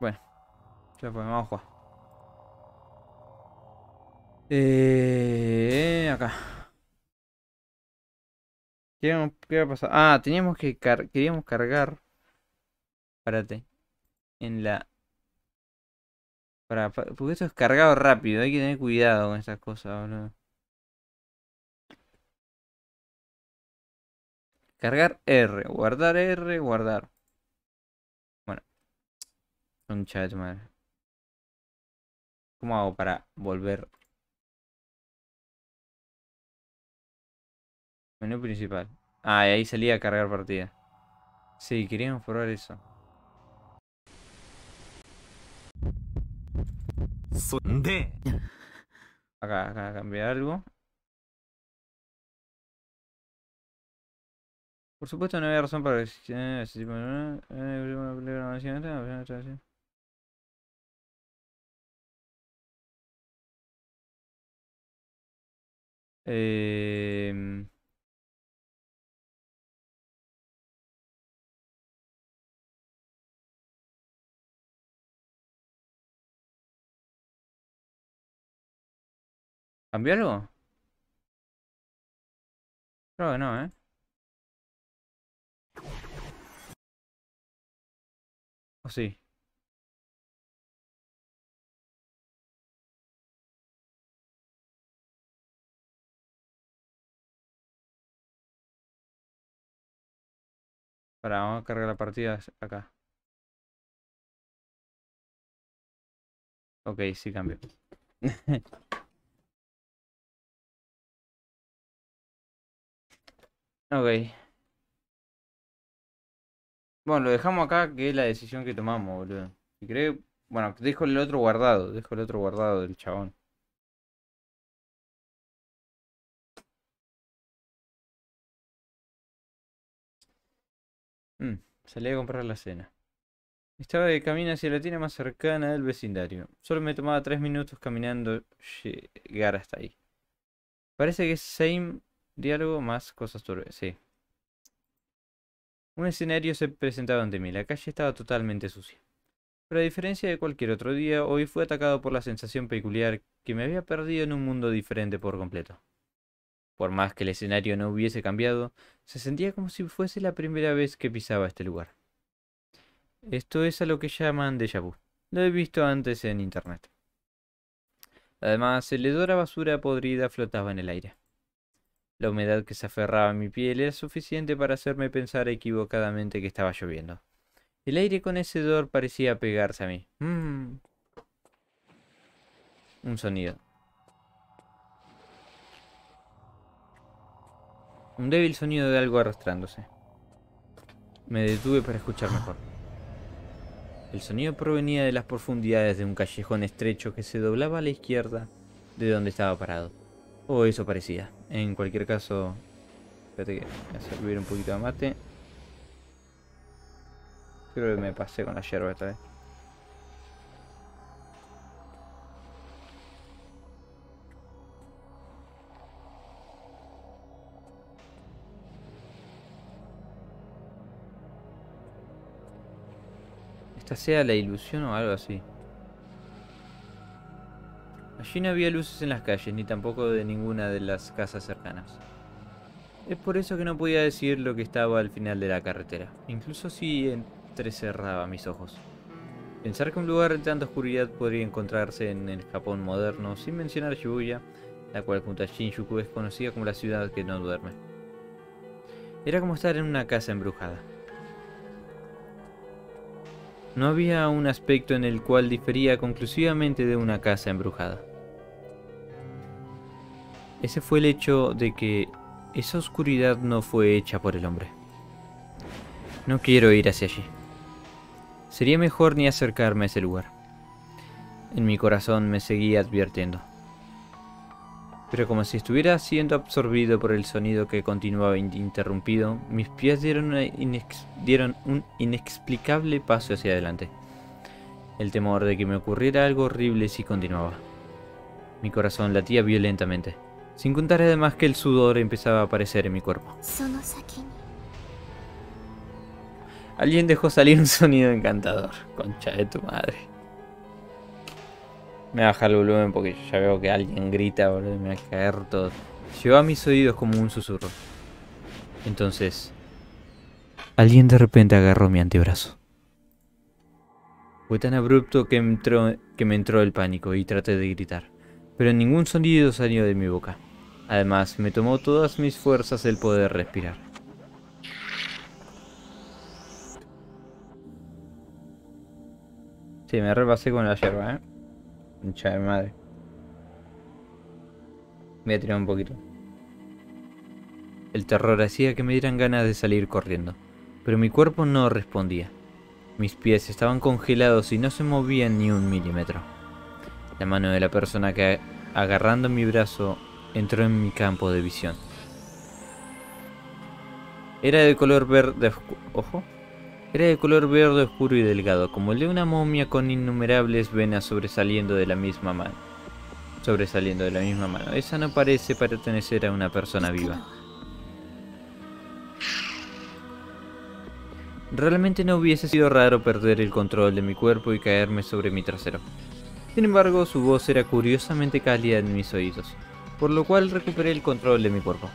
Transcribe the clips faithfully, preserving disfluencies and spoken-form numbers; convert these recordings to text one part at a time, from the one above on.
Bueno, ya pues, vamos a jugar. Eh, acá. ¿Qué, qué va a pasar? Ah, teníamos que car queríamos cargar. Párate. En la... Para, para, porque esto es cargado rápido, hay que tener cuidado con esas cosas, boludo. Cargar R, guardar R, guardar. Bueno. Un chat, madre. ¿Cómo hago para volver? Menú principal. Ah, y ahí salía a cargar partida. Sí, queríamos probar eso. Acá, acá, cambié algo. Por supuesto no había razón para que... Eh, ese tipo de... Eh, eh, ¿cambió algo? Creo que no, ¿eh? ¿O sí? Pará, vamos a cargar la partida acá. Ok, sí cambió. Ok. Bueno, lo dejamos acá, que es la decisión que tomamos, boludo. Si cree... Bueno, dejo el otro guardado. Dejo el otro guardado del chabón. Mm, salí a comprar la cena. Estaba de camino hacia la tienda más cercana del vecindario. Solo me tomaba tres minutos caminando llegar hasta ahí. Parece que es same... Diálogo más cosas turbias, sí. Un escenario se presentaba ante mí. La calle estaba totalmente sucia. Pero a diferencia de cualquier otro día, hoy fui atacado por la sensación peculiar que me había perdido en un mundo diferente por completo. Por más que el escenario no hubiese cambiado, se sentía como si fuese la primera vez que pisaba este lugar. Esto es a lo que llaman déjà vu. Lo he visto antes en internet. Además, el hedor a basura podrida flotaba en el aire. La humedad que se aferraba a mi piel era suficiente para hacerme pensar equivocadamente que estaba lloviendo. El aire con ese hedor parecía pegarse a mí. Mm. Un sonido. Un débil sonido de algo arrastrándose. Me detuve para escuchar mejor. El sonido provenía de las profundidades de un callejón estrecho que se doblaba a la izquierda de donde estaba parado. O eso parecía. En cualquier caso... Espérate que voy a servir un poquito de mate. Creo que me pasé con la yerba esta vez. Esta sea la ilusión o algo así. Allí no había luces en las calles, ni tampoco de ninguna de las casas cercanas. Es por eso que no podía decir lo que estaba al final de la carretera, incluso si entrecerraba mis ojos. Pensar que un lugar de tanta oscuridad podría encontrarse en el Japón moderno, sin mencionar Shibuya, la cual junto a Shinjuku es conocida como la ciudad que no duerme. Era como estar en una casa embrujada. No había un aspecto en el cual difería conclusivamente de una casa embrujada. Ese fue el hecho de que esa oscuridad no fue hecha por el hombre. No quiero ir hacia allí. Sería mejor ni acercarme a ese lugar. En mi corazón me seguía advirtiendo. Pero como si estuviera siendo absorbido por el sonido que continuaba ininterrumpido, mis pies dieron, una inex dieron un inexplicable paso hacia adelante. El temor de que me ocurriera algo horrible si continuaba. Mi corazón latía violentamente, sin contar además que el sudor empezaba a aparecer en mi cuerpo. Alguien dejó salir un sonido encantador. Concha de tu madre. Me baja el volumen porque ya veo que alguien grita, boludo, y me va a caer todo. Llegó a mis oídos como un susurro. Entonces, alguien de repente agarró mi antebrazo. Fue tan abrupto que, entró, que me entró el pánico y traté de gritar, pero ningún sonido salió de mi boca. Además, me tomó todas mis fuerzas el poder respirar. Sí, me repasé con la hierba, ¿eh? Concha de madre. Voy a tirar un poquito. El terror hacía que me dieran ganas de salir corriendo, pero mi cuerpo no respondía. Mis pies estaban congelados y no se movían ni un milímetro. La mano de la persona que, agarrando mi brazo, entró en mi campo de visión. Era de color verde oscuro. Ojo. Era de color verde oscuro y delgado, como el de una momia, con innumerables venas sobresaliendo de la misma mano. Sobresaliendo de la misma mano. Esa no parece pertenecer a una persona viva. Realmente no hubiese sido raro perder el control de mi cuerpo y caerme sobre mi trasero. Sin embargo, su voz era curiosamente cálida en mis oídos, por lo cual recuperé el control de mi cuerpo.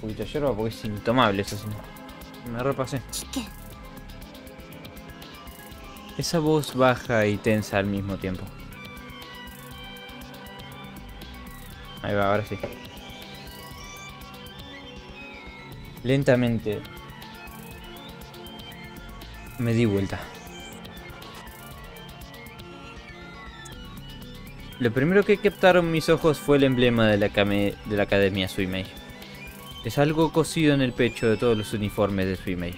Poquito de hierba porque es intomable eso, señor. Me repasé. Esa voz baja y tensa al mismo tiempo. Ahí va, ahora sí. Lentamente me di vuelta. Lo primero que captaron mis ojos fue el emblema de la, de la Academia Suimei. Es algo cosido en el pecho de todos los uniformes de Suimei.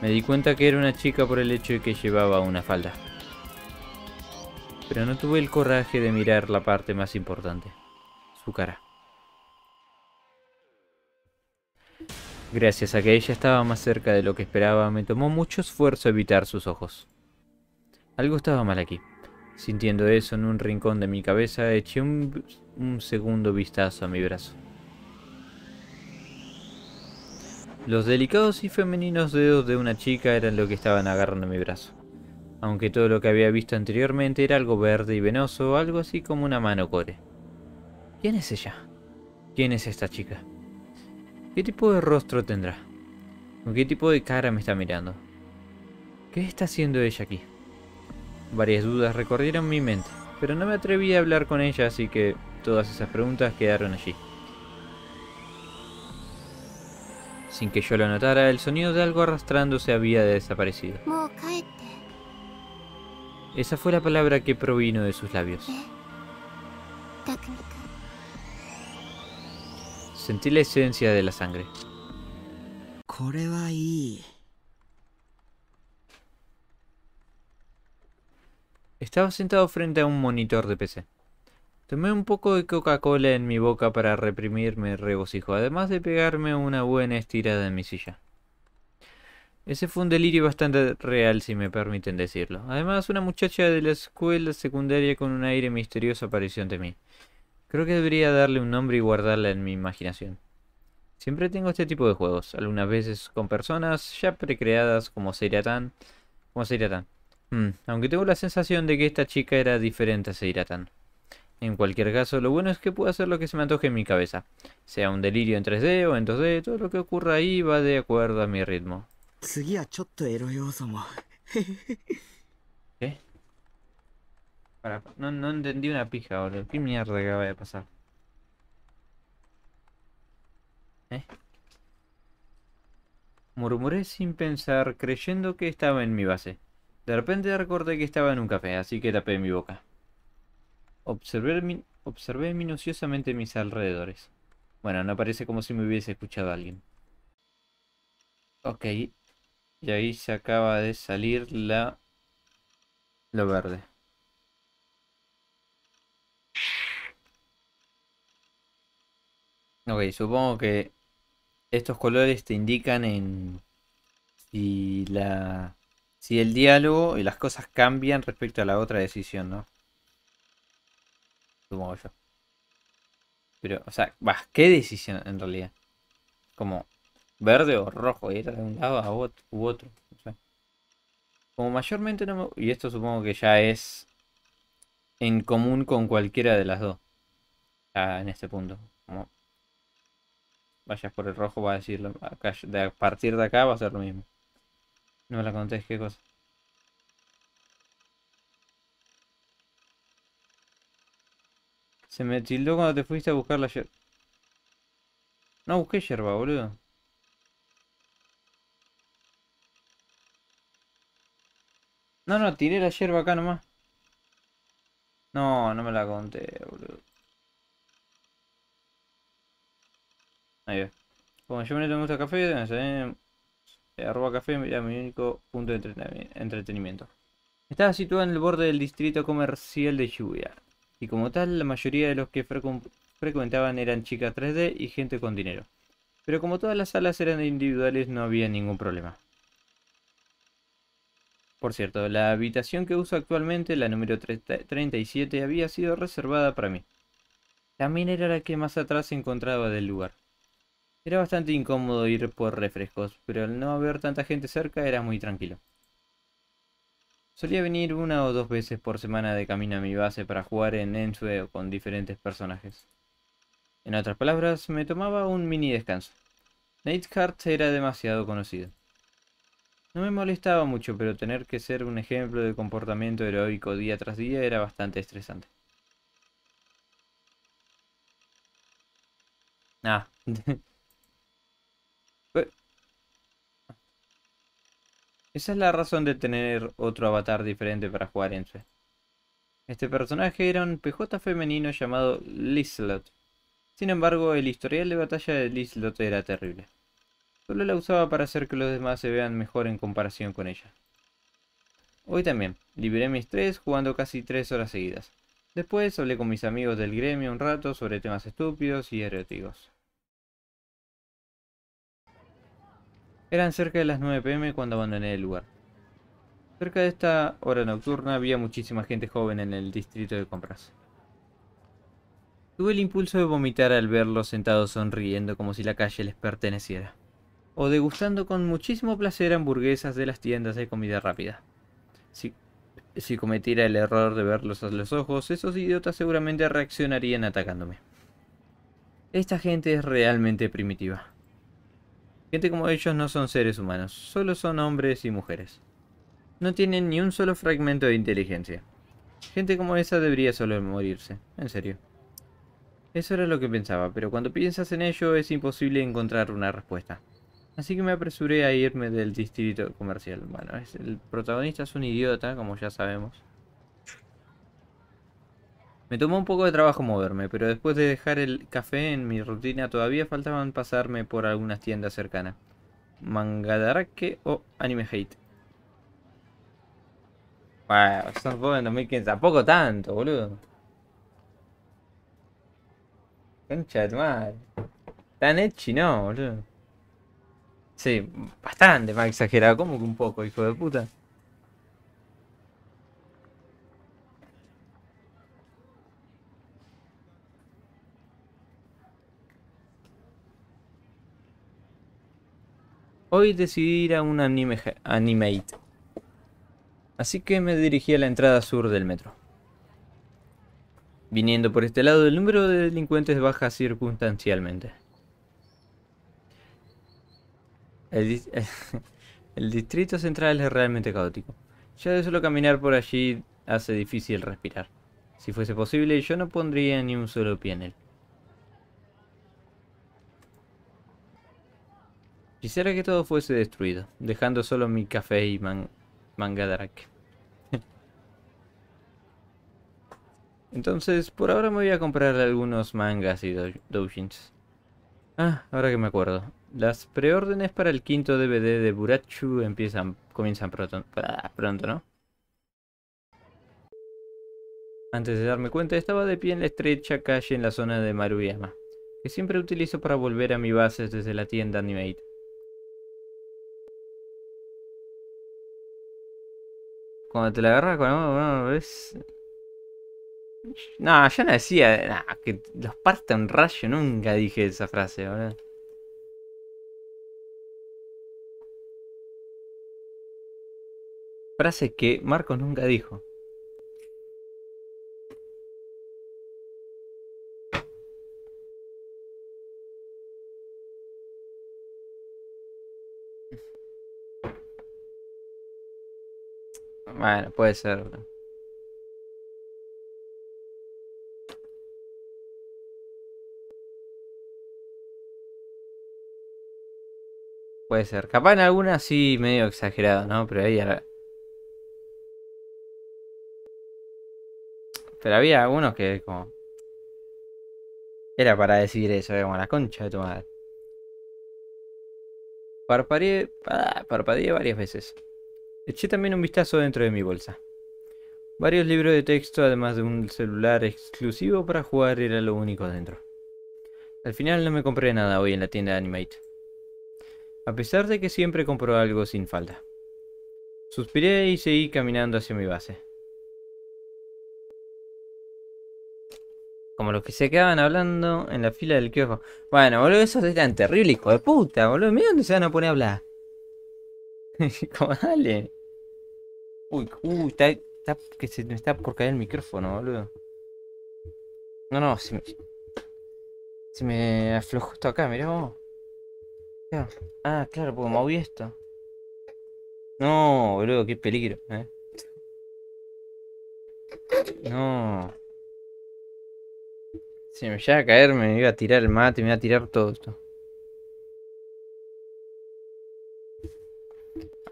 Me di cuenta que era una chica por el hecho de que llevaba una falda, pero no tuve el coraje de mirar la parte más importante: su cara. Gracias a que ella estaba más cerca de lo que esperaba, me tomó mucho esfuerzo evitar sus ojos. Algo estaba mal aquí. Sintiendo eso en un rincón de mi cabeza, eché un, un segundo vistazo a mi brazo. Los delicados y femeninos dedos de una chica eran lo que estaban agarrando mi brazo. Aunque todo lo que había visto anteriormente era algo verde y venoso, algo así como una mano core. ¿Quién es ella? ¿Quién es esta chica? ¿Qué tipo de rostro tendrá? ¿Con qué tipo de cara me está mirando? ¿Qué está haciendo ella aquí? Varias dudas recorrieron mi mente, pero no me atreví a hablar con ella, así que todas esas preguntas quedaron allí. Sin que yo lo notara, el sonido de algo arrastrándose había desaparecido. Esa fue la palabra que provino de sus labios. Sentí la esencia de la sangre. Estaba sentado frente a un monitor de P C. Tomé un poco de Coca-Cola en mi boca para reprimirme el regocijo, además de pegarme una buena estirada en mi silla. Ese fue un delirio bastante real, si me permiten decirlo. Además, una muchacha de la escuela secundaria con un aire misterioso apareció ante mí. Creo que debería darle un nombre y guardarla en mi imaginación. Siempre tengo este tipo de juegos, algunas veces con personas ya precreadas como Seira-tan. Como Seira-tan. Hmm, aunque tengo la sensación de que esta chica era diferente a Seira-tan. En cualquier caso, lo bueno es que puedo hacer lo que se me antoje en mi cabeza. Sea un delirio en tres D o en dos D, todo lo que ocurra ahí va de acuerdo a mi ritmo. ¿Qué? Para, no, no entendí una pija, boludo. ¿Qué mierda acaba de pasar? ¿Eh? Murmuré sin pensar, creyendo que estaba en mi base. De repente recordé que estaba en un café, así que tapé mi boca. Observé, min observé minuciosamente mis alrededores. Bueno, no parece como si me hubiese escuchado alguien. Ok. Y ahí se acaba de salir la... lo verde. Ok, supongo que estos colores te indican en si, la, si el diálogo y las cosas cambian respecto a la otra decisión, ¿no? Supongo yo. Pero, o sea, ¿qué decisión en realidad? Como verde o rojo, ir de un lado a otro, u otro. O sea, como mayormente no me... Y esto supongo que ya es en común con cualquiera de las dos. Ah, en este punto. Como vayas por el rojo, va a decirlo. Acá, de, a partir de acá va a ser lo mismo. No me la contés qué cosa. Se me tildó cuando te fuiste a buscar la yerba. No busqué yerba, boludo. No, no, tiré la yerba acá nomás. No, no me la conté, boludo. Ahí va. Como yo me gusta café, eh, arroba café era mi único punto de entretenimiento. Estaba situada en el borde del distrito comercial de Shibuya. Y como tal, la mayoría de los que frecu frecuentaban eran chicas tres D y gente con dinero. Pero como todas las salas eran individuales, no había ningún problema. Por cierto, la habitación que uso actualmente, la número treinta y siete, había sido reservada para mí. También era la que más atrás se encontraba del lugar. Era bastante incómodo ir por refrescos, pero al no haber tanta gente cerca era muy tranquilo. Solía venir una o dos veces por semana de camino a mi base para jugar en Ensue o con diferentes personajes. En otras palabras, me tomaba un mini descanso. NightHart era demasiado conocido. No me molestaba mucho, pero tener que ser un ejemplo de comportamiento heroico día tras día era bastante estresante. Ah. Esa es la razón de tener otro avatar diferente para jugar en Ensue. Este personaje era un P J femenino llamado Lizlot. Sin embargo, el historial de batalla de Lizlot era terrible. Solo la usaba para hacer que los demás se vean mejor en comparación con ella. Hoy también, liberé mi estrés jugando casi tres horas seguidas. Después hablé con mis amigos del gremio un rato sobre temas estúpidos y eróticos. Eran cerca de las nueve pm cuando abandoné el lugar. Cerca de esta hora nocturna había muchísima gente joven en el distrito de compras. Tuve el impulso de vomitar al verlos sentados sonriendo como si la calle les perteneciera. O degustando con muchísimo placer hamburguesas de las tiendas de comida rápida. Si, si cometiera el error de verlos a los ojos, esos idiotas seguramente reaccionarían atacándome. Esta gente es realmente primitiva. Gente como ellos no son seres humanos, solo son hombres y mujeres. No tienen ni un solo fragmento de inteligencia. Gente como esa debería solo morirse, en serio. Eso era lo que pensaba, pero cuando piensas en ello es imposible encontrar una respuesta. Así que me apresuré a irme del distrito comercial. Bueno, el protagonista es un idiota, como ya sabemos. Me tomó un poco de trabajo moverme, pero después de dejar el café en mi rutina todavía faltaban pasarme por algunas tiendas cercanas. Manga Darake o Anime Hate. Wow, estás en dos mil quince, tampoco tanto, boludo. Concha de tu madre. Tan ecchi no, boludo. Sí, bastante más exagerado, como que un poco, hijo de puta. Hoy decidí ir a un anime, Animate. Así que me dirigí a la entrada sur del metro. Viniendo por este lado, el número de delincuentes baja circunstancialmente. El, el distrito central es realmente caótico. Ya de solo caminar por allí hace difícil respirar. Si fuese posible, yo no pondría ni un solo pie en él. Quisiera que todo fuese destruido, dejando solo mi café y man Manga Darake. Entonces, por ahora me voy a comprar algunos mangas y dou doujins. Ah, ahora que me acuerdo. Las preórdenes para el quinto D V D de Burachu empiezan, comienzan pronto, pronto, ¿no? Antes de darme cuenta, estaba de pie en la estrecha calle en la zona de Maruyama, que siempre utilizo para volver a mi base desde la tienda Animate. Cuando te la agarras con uno, ves... No, yo no decía nah, que los parta un rayo, nunca dije esa frase, ¿verdad? Frase que Marcos nunca dijo. Bueno, puede ser, ¿verdad? Puede ser. Capaz en alguna sí medio exagerado, ¿no? Pero ahí... La... Pero había algunos que como... Era para decir eso, ¿eh? Como la concha de tu madre. Parpadeé... Ah, parpadeé varias veces. Eché también un vistazo dentro de mi bolsa. Varios libros de texto, además de un celular exclusivo para jugar, era lo único dentro. Al final no me compré nada hoy en la tienda de Animate. A pesar de que siempre compro algo sin falta. Suspiré y seguí caminando hacia mi base. Como los que se quedaban hablando en la fila del kiosco. Bueno, boludo, esos eran terribles, hijo de puta, boludo. Mirá dónde se van a poner a hablar. Como, dale. Uy, uy, está, está, que se me está por caer el micrófono, boludo. No, no, se me... Se me aflojó esto acá, mirá vos. Ah, claro, porque moví esto. No, boludo, qué peligro, ¿eh? No. Si me llega a caer, me iba a tirar el mate, me iba a tirar todo esto.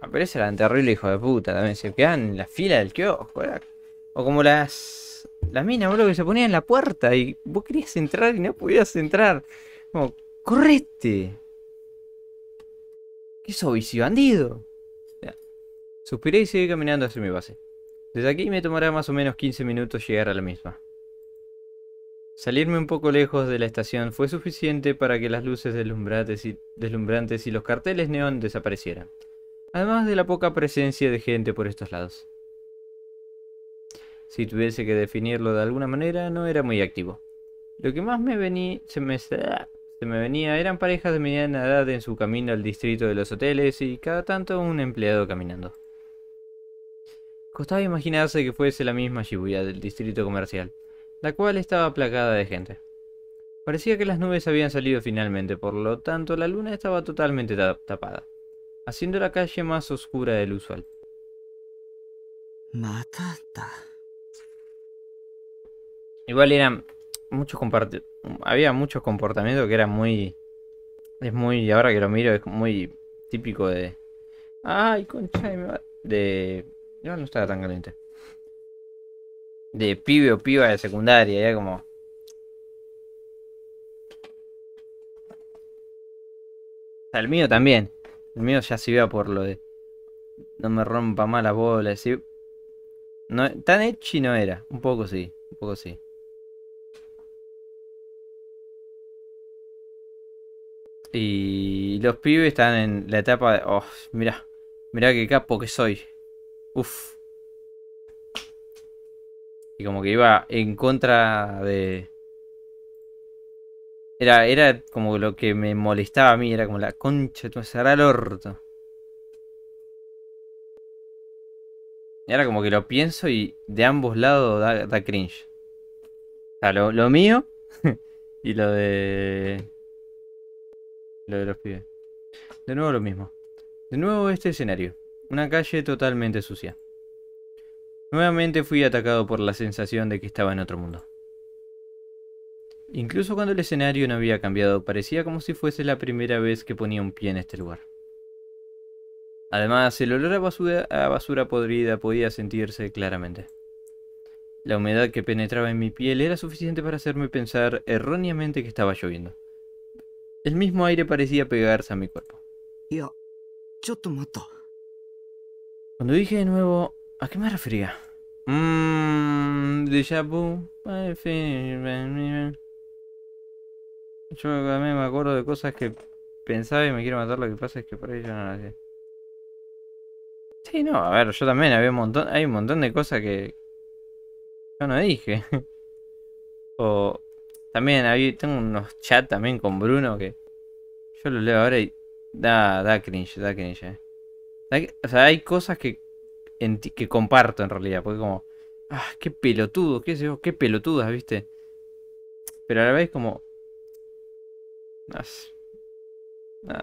Ah, pero ese era terrible, hijo de puta, también. Se quedan en la fila del kiosco. O como las... Las minas, boludo, que se ponían en la puerta y vos querías entrar y no podías entrar. Como, correte. ¿Qué soy, si bandido? Ya. Suspiré y seguí caminando hacia mi base. Desde aquí me tomará más o menos quince minutos llegar a la misma. Salirme un poco lejos de la estación fue suficiente para que las luces deslumbrantes y, deslumbrantes y los carteles neón desaparecieran. Además de la poca presencia de gente por estos lados. Si tuviese que definirlo de alguna manera, no era muy activo. Lo que más me venía... se me... me venía eran parejas de mediana edad en su camino al distrito de los hoteles y cada tanto un empleado caminando. Costaba imaginarse que fuese la misma Shibuya del distrito comercial, la cual estaba aplacada de gente. Parecía que las nubes habían salido finalmente, por lo tanto la luna estaba totalmente tapada, haciendo la calle más oscura del usual. Matata. Igual eran muchos compartidos. Había muchos comportamientos que eran muy... Es muy... Ahora que lo miro es muy típico de... Ay, concha de mi madre. De... No, no estaba tan caliente. De pibe o piba de secundaria, ya como... O sea, el mío también. El mío ya se iba por lo de... No me rompa más la bola. ¿Sí? No, tan ecchi no era. Un poco sí. Un poco sí. Y los pibes están en la etapa de... Oh, mirá, mirá qué capo que soy. Uff. Y como que iba en contra de... Era, era como lo que me molestaba a mí. Era como la concha, tú me cerrás el orto. Y ahora como que lo pienso y de ambos lados da, da cringe. O sea, lo, lo mío y lo de... Lo de los pibes. De nuevo lo mismo. De nuevo este escenario. Una calle totalmente sucia. Nuevamente fui atacado por la sensación de que estaba en otro mundo. Incluso cuando el escenario no había cambiado, parecía como si fuese la primera vez que ponía un pie en este lugar. Además, el olor a basura, a basura podrida podía sentirse claramente. La humedad que penetraba en mi piel era suficiente para hacerme pensar erróneamente que estaba lloviendo. El mismo aire parecía pegarse a mi cuerpo. Cuando dije de nuevo, ¿a qué me refería? Mmm... déjà vu. Yo también me acuerdo de cosas que pensaba y me quiero matar. Lo que pasa es que por ahí yo no las hacía. Sí, no, a ver, yo también había un montón, hay un montón de cosas que yo no dije. O también hay, tengo unos chats también con Bruno que yo los leo ahora y da, da cringe, da cringe. Eh. Da, o sea, hay cosas que, en ti, que comparto en realidad, porque como, ah, qué pelotudo, qué sé yo, qué pelotudas, viste. Pero a la vez como, no sé, no,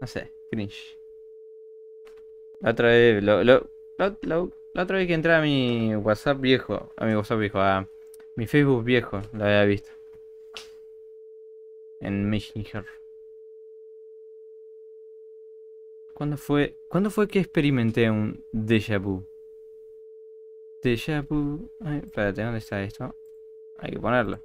no sé, cringe. La otra vez, lo, lo, lo, lo, la otra vez que entré a mi WhatsApp viejo, a mi WhatsApp viejo, a mi Facebook viejo, lo había visto. En Messenger. ¿Cuándo fue, ¿cuándo fue que experimenté un déjà vu? Déjà vu... Ay, espérate, ¿dónde está esto? Hay que ponerlo.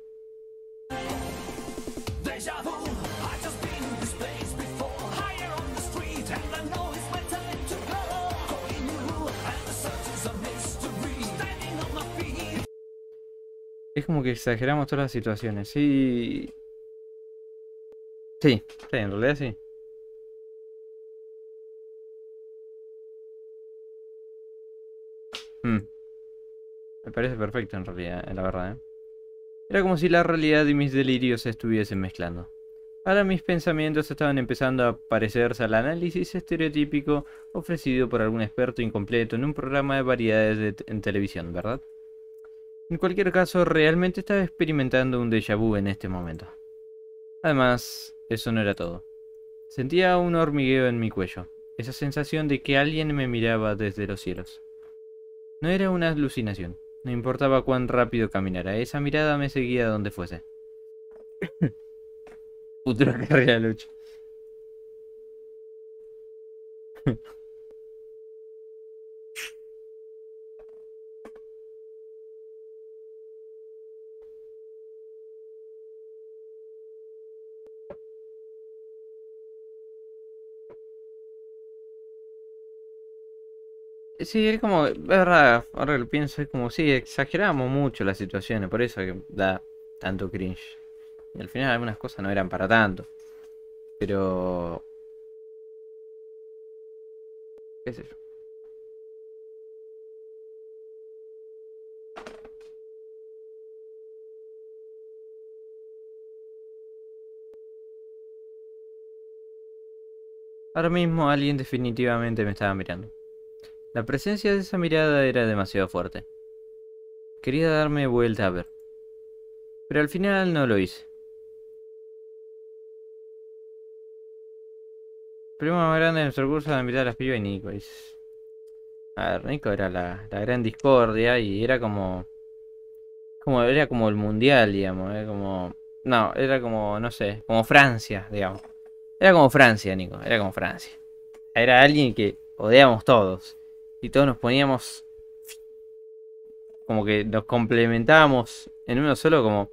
Es como que exageramos todas las situaciones, sí. Sí, sí, en realidad sí. Mm. Me parece perfecto en realidad, la verdad, ¿eh? Era como si la realidad y mis delirios se estuviesen mezclando. Ahora mis pensamientos estaban empezando a parecerse al análisis estereotípico ofrecido por algún experto incompleto en un programa de variedades de en televisión, ¿verdad? En cualquier caso, realmente estaba experimentando un déjà vu en este momento. Además, eso no era todo. Sentía un hormigueo en mi cuello, esa sensación de que alguien me miraba desde los cielos. No era una alucinación, no importaba cuán rápido caminara, esa mirada me seguía donde fuese. Futura carrera de lucha. Sí, es como, es verdad, ahora que lo pienso, es como, sí, exageramos mucho las situaciones, por eso que da tanto cringe. Y al final algunas cosas no eran para tanto, pero... ¿Qué sé yo? Ahora mismo alguien definitivamente me estaba mirando. La presencia de esa mirada era demasiado fuerte. Quería darme vuelta a ver, pero al final no lo hice. Primo más grande de nuestro curso, la mitad de las pibas y Nico. A ver, Nico era la, la gran discordia y era como, como... Era como el mundial, digamos. Era como... No, era como, no sé, como Francia, digamos. Era como Francia, Nico, era como Francia. Era alguien que odiamos todos. Y todos nos poníamos como que nos complementábamos en uno solo, como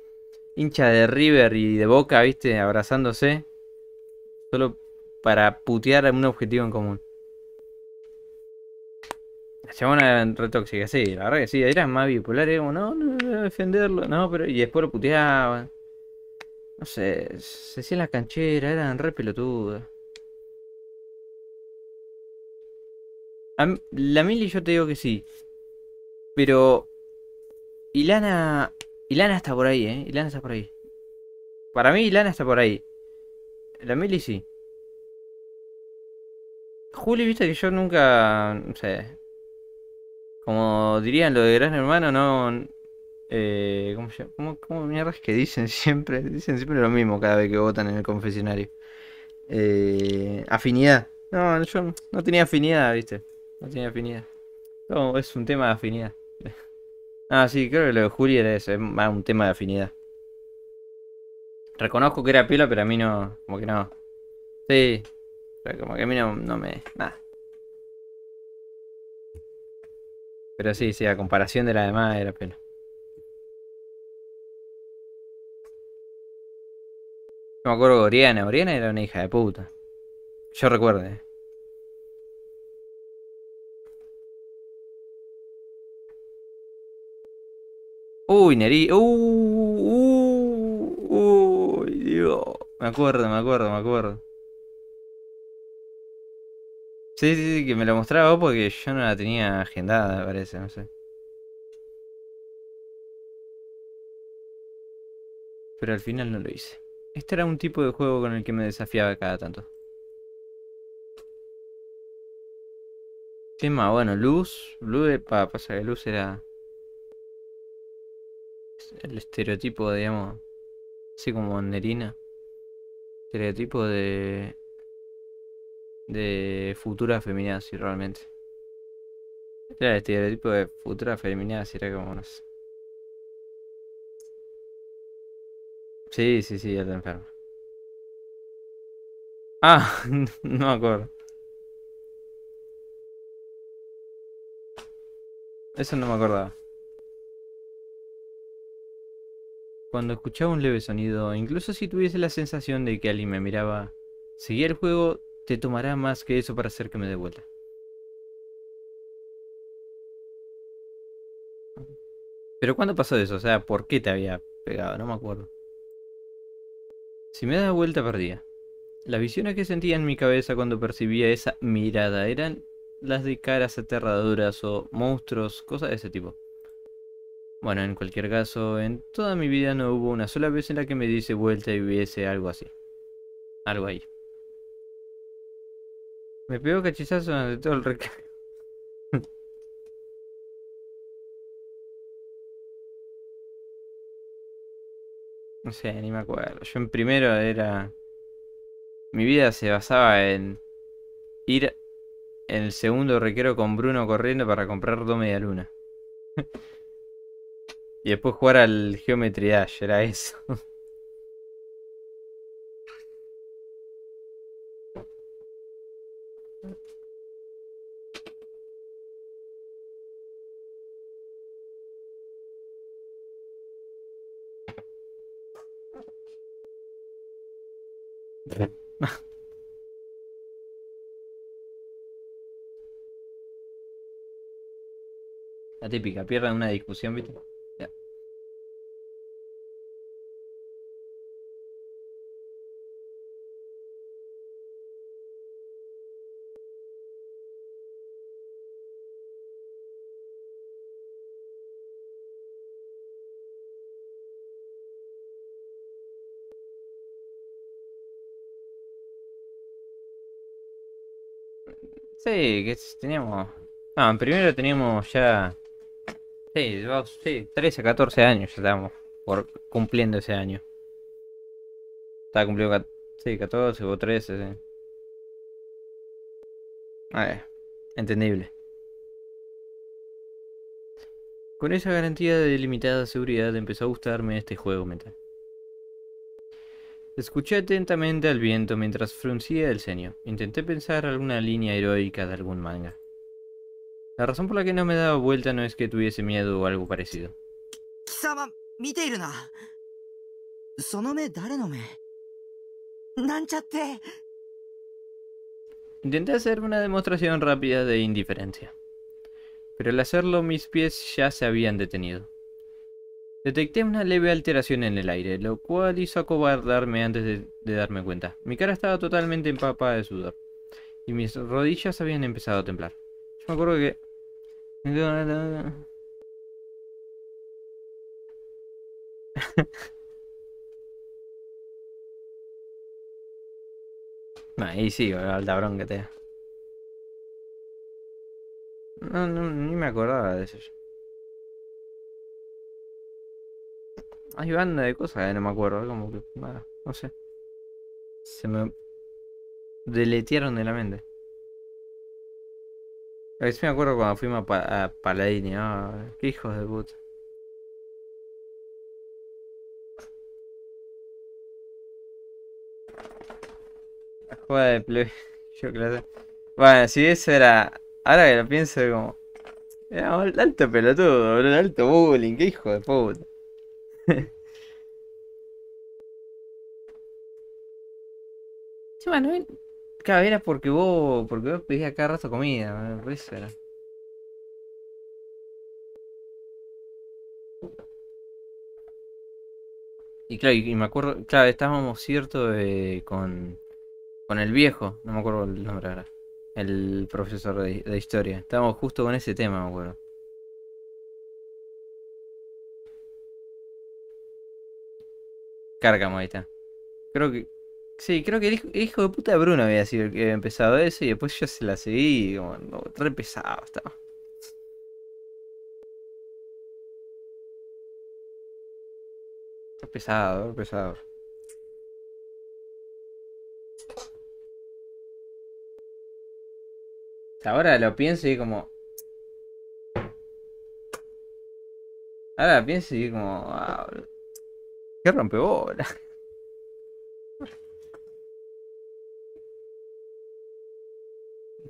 hincha de River y de Boca, viste, abrazándose solo para putear un objetivo en común. La chabona era retóxica, sí, la verdad que sí, eran más bipolares, como no, no, no, defenderlo, no, pero y después lo puteaban. No sé, se hacían la canchera, eran re pelotudas. La Mili yo te digo que sí. Pero... Ilana... Ilana está por ahí, eh. Ilana está por ahí. Para mí Ilana está por ahí. La Mili sí. Juli, viste que yo nunca... No sé. Como dirían lo de Gran Hermano, no... Eh, ¿cómo, se llama? ¿Cómo, cómo mierdas que dicen siempre? Dicen siempre lo mismo cada vez que votan en el confesionario. Eh, afinidad. No, yo no tenía afinidad, viste. No tenía afinidad. No, es un tema de afinidad. Ah, sí, creo que lo de Juli era eso, es más un tema de afinidad. Reconozco que era piola, pero a mí no, como que no. Sí, pero como que a mí no, no me... nada. Pero sí, sí, a comparación de la demás era piola. Yo me acuerdo de Oriana, Oriana era una hija de puta. Yo recuerde. Uy, Neri. Uy, uh, uh, uh, Dios. Me acuerdo, me acuerdo, me acuerdo. Sí, sí, sí, que me lo mostraba vos porque yo no la tenía agendada, me parece, no sé. Pero al final no lo hice. Este era un tipo de juego con el que me desafiaba cada tanto. ¿Qué más? Bueno, luz. Luz, para pasar que luz era el estereotipo, digamos, así como banderina. Estereotipo de de futura feminazi, realmente. Era el estereotipo de futura feminazi, era como no sé. Sí, sí, sí, ya te enfermo. Ah, no me acuerdo. Eso no me acordaba. Cuando escuchaba un leve sonido, incluso si tuviese la sensación de que alguien me miraba, seguía el juego, te tomará más que eso para hacer que me dé vuelta. Pero ¿cuándo pasó eso? O sea, ¿por qué te había pegado? No me acuerdo. Si me daba vuelta, perdía. Las visiones que sentía en mi cabeza cuando percibía esa mirada eran las de caras aterradoras o monstruos, cosas de ese tipo. Bueno, en cualquier caso, en toda mi vida no hubo una sola vez en la que me diese vuelta y hubiese algo así. Algo ahí. Me pegó cachizazo durante todo el recreo. No sé, ni me acuerdo. Yo en primero era... Mi vida se basaba en ir en el segundo recreo con Bruno corriendo para comprar dos medialunas. Y después jugar al Geometry Dash, era eso. La típica, pierden una discusión, ¿viste? Ya. Sí, que teníamos... Ah, primero teníamos ya... Sí, sí, trece a catorce años ya estábamos por cumpliendo ese año. Estaba cumplido sí, catorce o trece, sí. A ver, entendible. Con esa garantía de limitada seguridad empezó a gustarme este juego mental. Escuché atentamente al viento mientras fruncía el ceño. Intenté pensar alguna línea heroica de algún manga. La razón por la que no me daba vuelta no es que tuviese miedo o algo parecido. Intenté hacer una demostración rápida de indiferencia, pero al hacerlo mis pies ya se habían detenido. Detecté una leve alteración en el aire, lo cual hizo acobardarme antes de, de darme cuenta. Mi cara estaba totalmente empapada de sudor, y mis rodillas habían empezado a temblar. Yo me acuerdo que... Ahí sí, alta bronca te da. No, no, ni me acordaba de eso. Hay banda de cosas que no me acuerdo, como que... Nada, no sé. Se me... deletearon de la mente. A ver si me acuerdo cuando fuimos a, pa a Paladini, ¿no? Qué hijos de puta. La joda de plebe. Yo clase. Bueno, si eso era... Ahora que lo pienso como... Era un alto pelotudo, boludo. Alto bullying. Qué hijo de puta. Sí, bueno, ¿eh? Claro, era porque vos, porque vos pedías cada rato comida, por eso era. Y claro, y me acuerdo, claro, estábamos cierto eh, con, con el viejo, no me acuerdo el nombre ahora, el profesor de, de historia. Estábamos justo con ese tema, me acuerdo. Cárcamo, ahí está. Creo que, sí, creo que el hijo, el hijo de puta de Bruno había sido el que había empezado eso y después yo se la seguí, como, no, re pesado estaba. Pesado, pesado. Ahora lo pienso y como... Ahora lo pienso y como... Ah, ¡qué rompebola!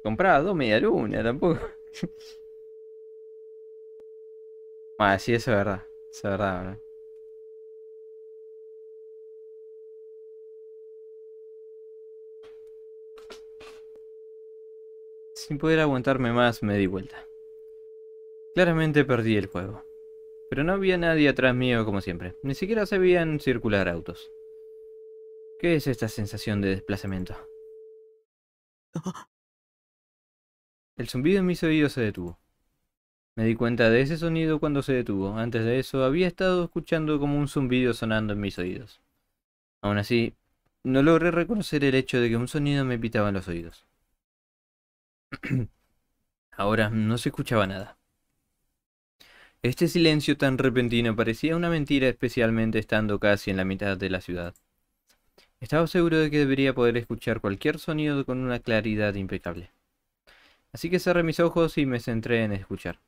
Compraba dos medialunas, tampoco. Bueno, sí, eso es verdad. Eso es verdad, ¿verdad? Sin poder aguantarme más, me di vuelta. Claramente perdí el juego. Pero no había nadie atrás mío como siempre. Ni siquiera se veían circular autos. ¿Qué es esta sensación de desplazamiento? El zumbido en mis oídos se detuvo. Me di cuenta de ese sonido cuando se detuvo. Antes de eso había estado escuchando como un zumbido sonando en mis oídos. Aún así, no logré reconocer el hecho de que un sonido me pitaba en los oídos. Ahora no se escuchaba nada. Este silencio tan repentino parecía una mentira, especialmente estando casi en la mitad de la ciudad. Estaba seguro de que debería poder escuchar cualquier sonido con una claridad impecable. Así que cerré mis ojos y me centré en escuchar.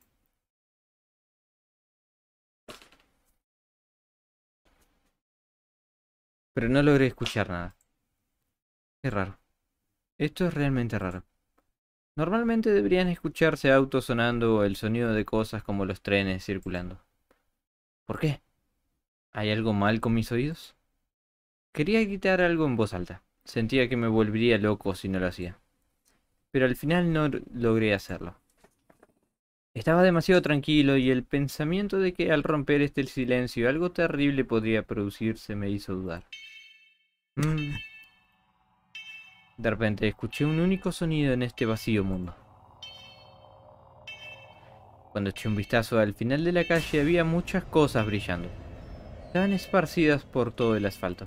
Pero no logré escuchar nada. Es raro. Esto es realmente raro. Normalmente deberían escucharse autos sonando o el sonido de cosas como los trenes circulando. ¿Por qué? ¿Hay algo mal con mis oídos? Quería gritar algo en voz alta. Sentía que me volvería loco si no lo hacía. Pero al final no logré hacerlo. Estaba demasiado tranquilo y el pensamiento de que al romper este silencio algo terrible podría producirse me hizo dudar. Mm. De repente escuché un único sonido en este vacío mundo. Cuando eché un vistazo al final de la calle había muchas cosas brillando. Estaban esparcidas por todo el asfalto.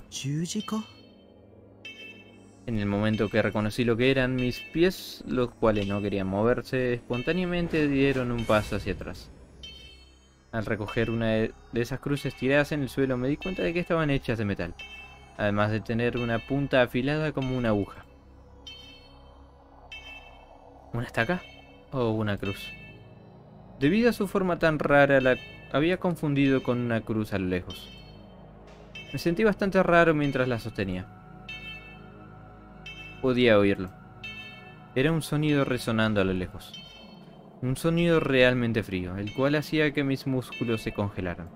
En el momento que reconocí lo que eran, mis pies, los cuales no querían moverse, espontáneamente dieron un paso hacia atrás. Al recoger una de esas cruces tiradas en el suelo me di cuenta de que estaban hechas de metal, además de tener una punta afilada como una aguja. ¿Una estaca? ¿O una cruz? Debido a su forma tan rara, la había confundido con una cruz a lo lejos. Me sentí bastante raro mientras la sostenía. Podía oírlo. Era un sonido resonando a lo lejos. Un sonido realmente frío, el cual hacía que mis músculos se congelaran.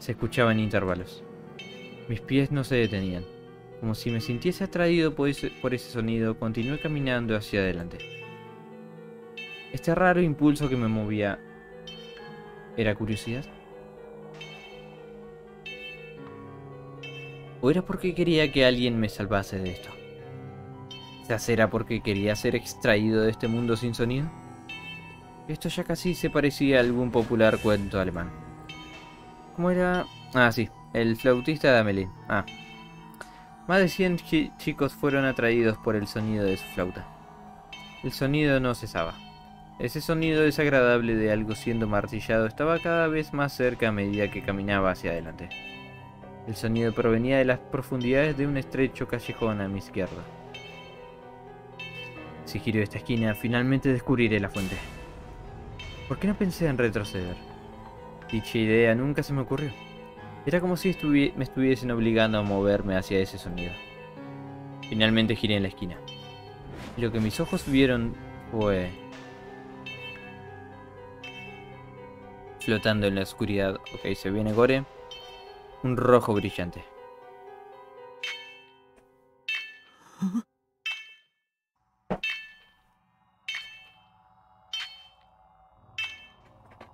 Se escuchaba en intervalos. Mis pies no se detenían. Como si me sintiese atraído por ese, por ese sonido, continué caminando hacia adelante. Este raro impulso que me movía... ¿era curiosidad? ¿O era porque quería que alguien me salvase de esto? ¿Quizás era porque quería ser extraído de este mundo sin sonido? Esto ya casi se parecía a algún popular cuento alemán. ¿Cómo era...? Ah, sí. El flautista de Amelie. Ah. Más de cien chi chicos fueron atraídos por el sonido de su flauta. El sonido no cesaba. Ese sonido desagradable de algo siendo martillado estaba cada vez más cerca a medida que caminaba hacia adelante. El sonido provenía de las profundidades de un estrecho callejón a mi izquierda. Si giro esta esquina, finalmente descubriré la fuente. ¿Por qué no pensé en retroceder? Dicha idea nunca se me ocurrió. Era como si estuvi- me estuviesen obligando a moverme hacia ese sonido. Finalmente giré en la esquina. Y lo que mis ojos vieron fue... flotando en la oscuridad. Ok, se viene gore. Un rojo brillante.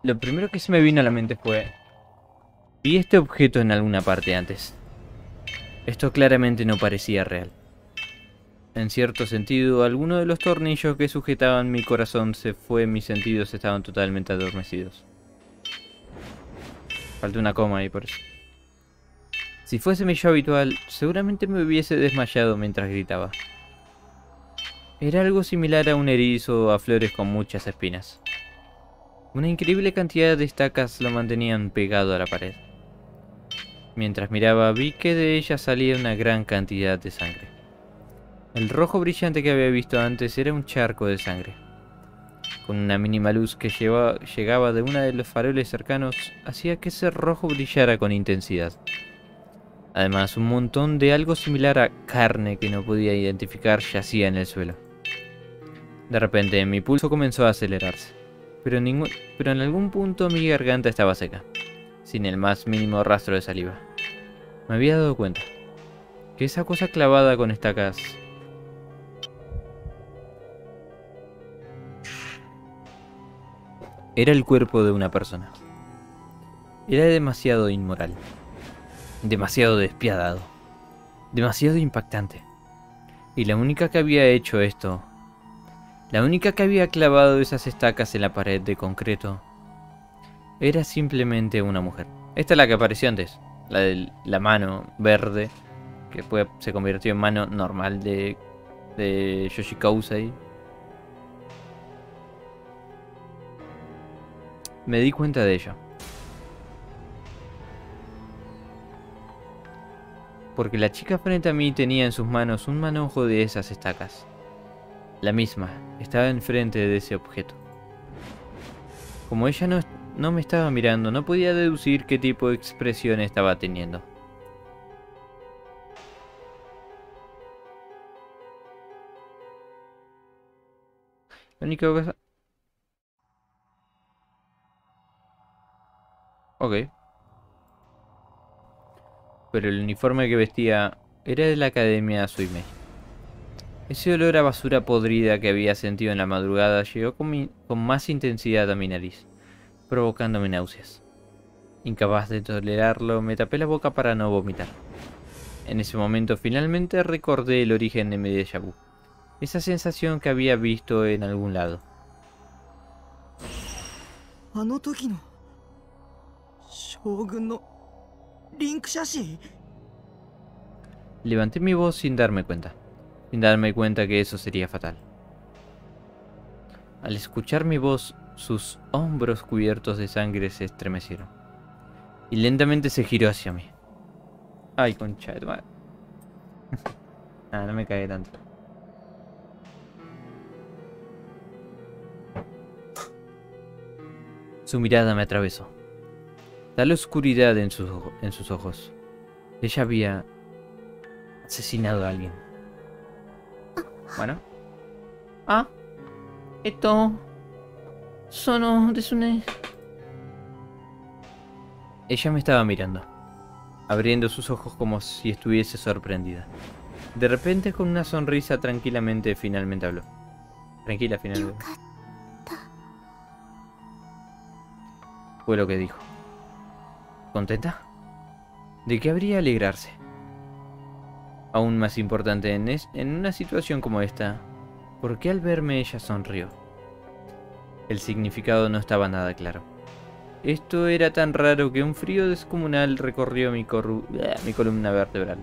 Lo primero que se me vino a la mente fue... Vi este objeto en alguna parte antes. Esto claramente no parecía real. En cierto sentido, alguno de los tornillos que sujetaban mi corazón se fue, mis sentidos estaban totalmente adormecidos. Falta una coma ahí por eso. Si fuese mi yo habitual, seguramente me hubiese desmayado mientras gritaba. Era algo similar a un erizo o a flores con muchas espinas. Una increíble cantidad de estacas lo mantenían pegado a la pared. Mientras miraba, vi que de ella salía una gran cantidad de sangre. El rojo brillante que había visto antes era un charco de sangre. Con una mínima luz que llevaba, llegaba de uno de los faroles cercanos, hacía que ese rojo brillara con intensidad. Además, un montón de algo similar a carne que no podía identificar yacía en el suelo. De repente, mi pulso comenzó a acelerarse, pero, ningún, pero en algún punto mi garganta estaba seca, sin el más mínimo rastro de saliva. Me había dado cuenta que esa cosa clavada con estacas era el cuerpo de una persona. Era demasiado inmoral, demasiado despiadado, demasiado impactante. Y la única que había hecho esto, la única que había clavado esas estacas en la pared de concreto, era simplemente una mujer. Esta es la que apareció antes, la de la mano verde, que después se convirtió en mano normal de, de Yoshikausei. Me di cuenta de ello, porque la chica frente a mí tenía en sus manos un manojo de esas estacas. La misma estaba enfrente de ese objeto. Como ella no, no me estaba mirando, no podía deducir qué tipo de expresión estaba teniendo. La única cosa... Ok. Pero el uniforme que vestía era de la Academia Suimei. Ese olor a basura podrida que había sentido en la madrugada llegó con, mi, con más intensidad a mi nariz, provocándome náuseas. Incapaz de tolerarlo, me tapé la boca para no vomitar. En ese momento finalmente recordé el origen de mi déjà vu, esa sensación que había visto en algún lado. Levanté mi voz sin darme cuenta, sin darme cuenta que eso sería fatal. Al escuchar mi voz, sus hombros cubiertos de sangre se estremecieron, y lentamente se giró hacia mí. Ay, concha de tu madre. Ah, no me cagué tanto. Su mirada me atravesó. Tal oscuridad en sus, en sus ojos. Ella había asesinado a alguien. Bueno. Ah. Esto. Sono desune. Ella me estaba mirando, abriendo sus ojos como si estuviese sorprendida. De repente, con una sonrisa, tranquilamente finalmente habló. Tranquila, finalmente. Fue lo que dijo. ¿Contenta? ¿De qué habría alegrarse? Aún más importante en, es, en una situación como esta, ¿por qué al verme ella sonrió? El significado no estaba nada claro. Esto era tan raro que un frío descomunal recorrió mi, corru mi columna vertebral.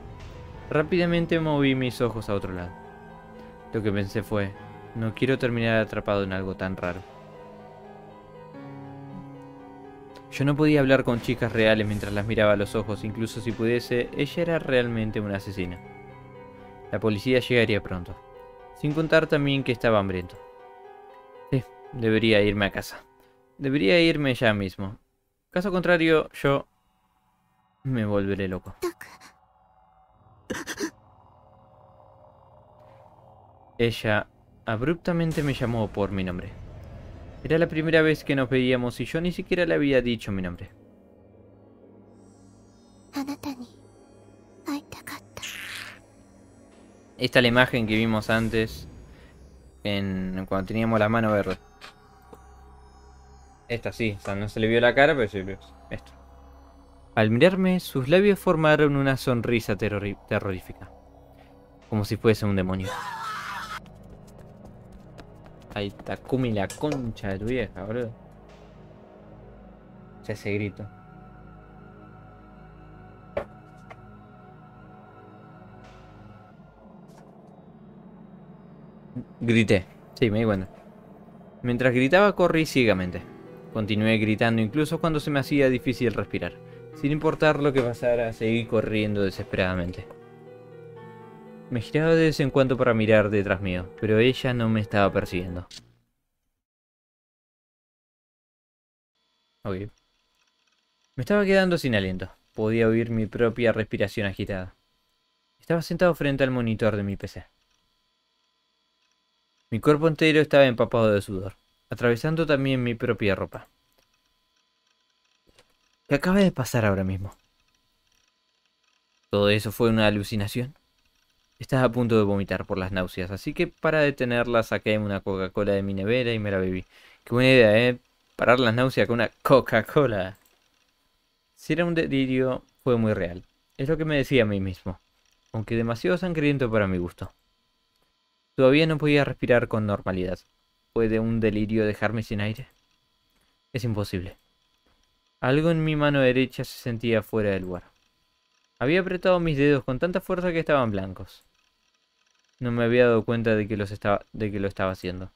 Rápidamente moví mis ojos a otro lado. Lo que pensé fue, no quiero terminar atrapado en algo tan raro. Yo no podía hablar con chicas reales mientras las miraba a los ojos, incluso si pudiese, ella era realmente una asesina. La policía llegaría pronto, sin contar también que estaba hambriento. Sí, debería irme a casa. Debería irme ya mismo. Caso contrario, yo me volveré loco. Ella abruptamente me llamó por mi nombre. Era la primera vez que nos veíamos y yo ni siquiera le había dicho mi nombre. Esta es la imagen que vimos antes, en cuando teníamos la mano verde. Esta sí, o sea, no se le vio la cara, pero sí, esto. Al mirarme, sus labios formaron una sonrisa terrorífica, como si fuese un demonio. Ay, Takumi, la concha de tu vieja, boludo. O sea, ese grito. Grité. Sí, me di cuenta. Mientras gritaba, corrí ciegamente. Continué gritando incluso cuando se me hacía difícil respirar. Sin importar lo que pasara, seguí corriendo desesperadamente. Me giraba de vez en cuando para mirar detrás mío, pero ella no me estaba persiguiendo. Ok. Me estaba quedando sin aliento. Podía oír mi propia respiración agitada. Estaba sentado frente al monitor de mi P C. Mi cuerpo entero estaba empapado de sudor, atravesando también mi propia ropa. ¿Qué acaba de pasar ahora mismo? ¿Todo eso fue una alucinación? Estaba a punto de vomitar por las náuseas, así que para detenerla saqué una Coca-Cola de mi nevera y me la bebí. Qué buena idea, ¿eh? Parar las náuseas con una Coca-Cola. Si era un delirio, fue muy real. Es lo que me decía a mí mismo, aunque demasiado sangriento para mi gusto. Todavía no podía respirar con normalidad. ¿Puede un delirio dejarme sin aire? Es imposible. Algo en mi mano derecha se sentía fuera de lugar. Había apretado mis dedos con tanta fuerza que estaban blancos. No me había dado cuenta de que, los estaba, de que lo estaba haciendo.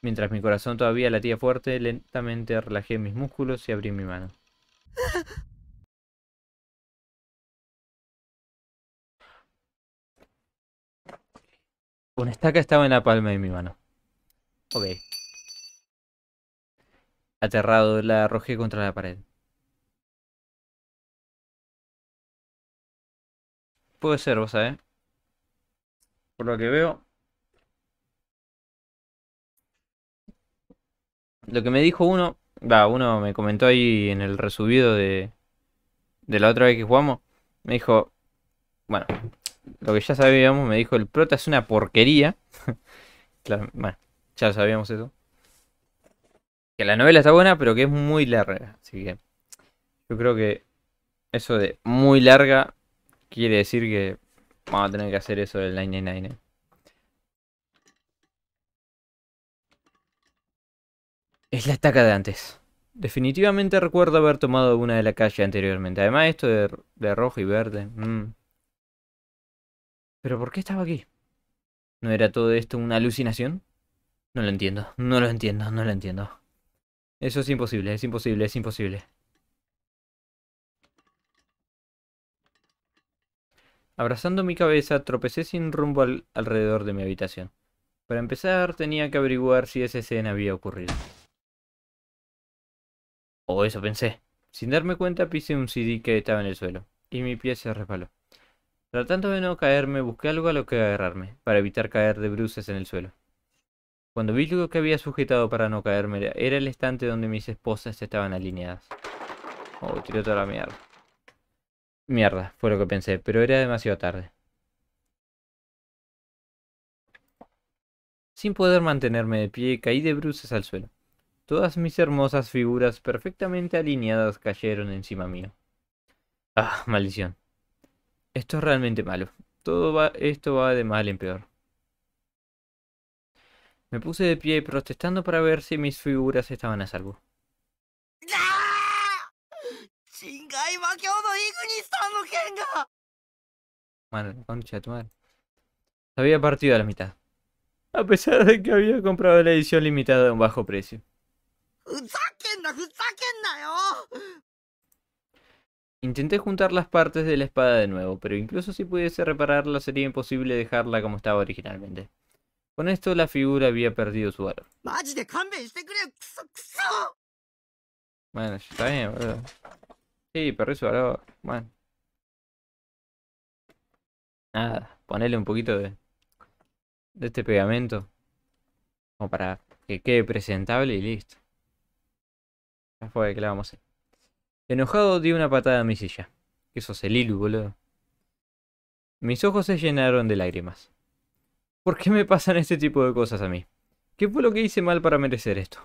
Mientras mi corazón todavía latía fuerte, lentamente relajé mis músculos y abrí mi mano. Una estaca estaba en la palma de mi mano. Ok. Aterrado, la arrojé contra la pared. Puede ser, vos sabés. Por lo que veo. Lo que me dijo uno. Va, uno me comentó ahí en el resubido de, de la otra vez que jugamos. Me dijo. Bueno, lo que ya sabíamos, me dijo: el prota es una porquería. Claro, bueno, ya sabíamos eso. Que la novela está buena, pero que es muy larga. Así que yo creo que eso de muy larga quiere decir que vamos a tener que hacer eso del noventa y nueve. Es la estaca de antes. Definitivamente recuerdo haber tomado una de la calle anteriormente. Además, esto de, de rojo y verde. Mm. ¿Pero por qué estaba aquí? ¿No era todo esto una alucinación? No lo entiendo, no lo entiendo, no lo entiendo. Eso es imposible, es imposible, es imposible. Abrazando mi cabeza, tropecé sin rumbo al, alrededor de mi habitación. Para empezar, tenía que averiguar si esa escena había ocurrido. O eso pensé. Sin darme cuenta, pisé un C D que estaba en el suelo, y mi pie se resbaló. Tratando de no caerme, busqué algo a lo que agarrarme, para evitar caer de bruces en el suelo. Cuando vi lo que había sujetado para no caerme, era el estante donde mis esposas estaban alineadas. Oh, tiró toda la mierda. Mierda, fue lo que pensé, pero era demasiado tarde. Sin poder mantenerme de pie, caí de bruces al suelo. Todas mis hermosas figuras perfectamente alineadas cayeron encima mío. Ah, maldición. Esto es realmente malo. Todo va, esto va de mal en peor. Me puse de pie protestando para ver si mis figuras estaban a salvo. Madre, la concha de tu madre. Se había partido a la mitad. A pesar de que había comprado la edición limitada a un bajo precio. Intenté juntar las partes de la espada de nuevo, pero incluso si pudiese repararla sería imposible dejarla como estaba originalmente. Con esto la figura había perdido su valor. Bueno, está bien, boludo. Sí, perdí su valor. Bueno. Nada, ponerle un poquito de, de este pegamento. Como para que quede presentable y listo. Ya fue, que la vamos a hacer. Enojado di una patada a mi silla. Que sos el Ilu, boludo. Mis ojos se llenaron de lágrimas. ¿Por qué me pasan este tipo de cosas a mí? ¿Qué fue lo que hice mal para merecer esto?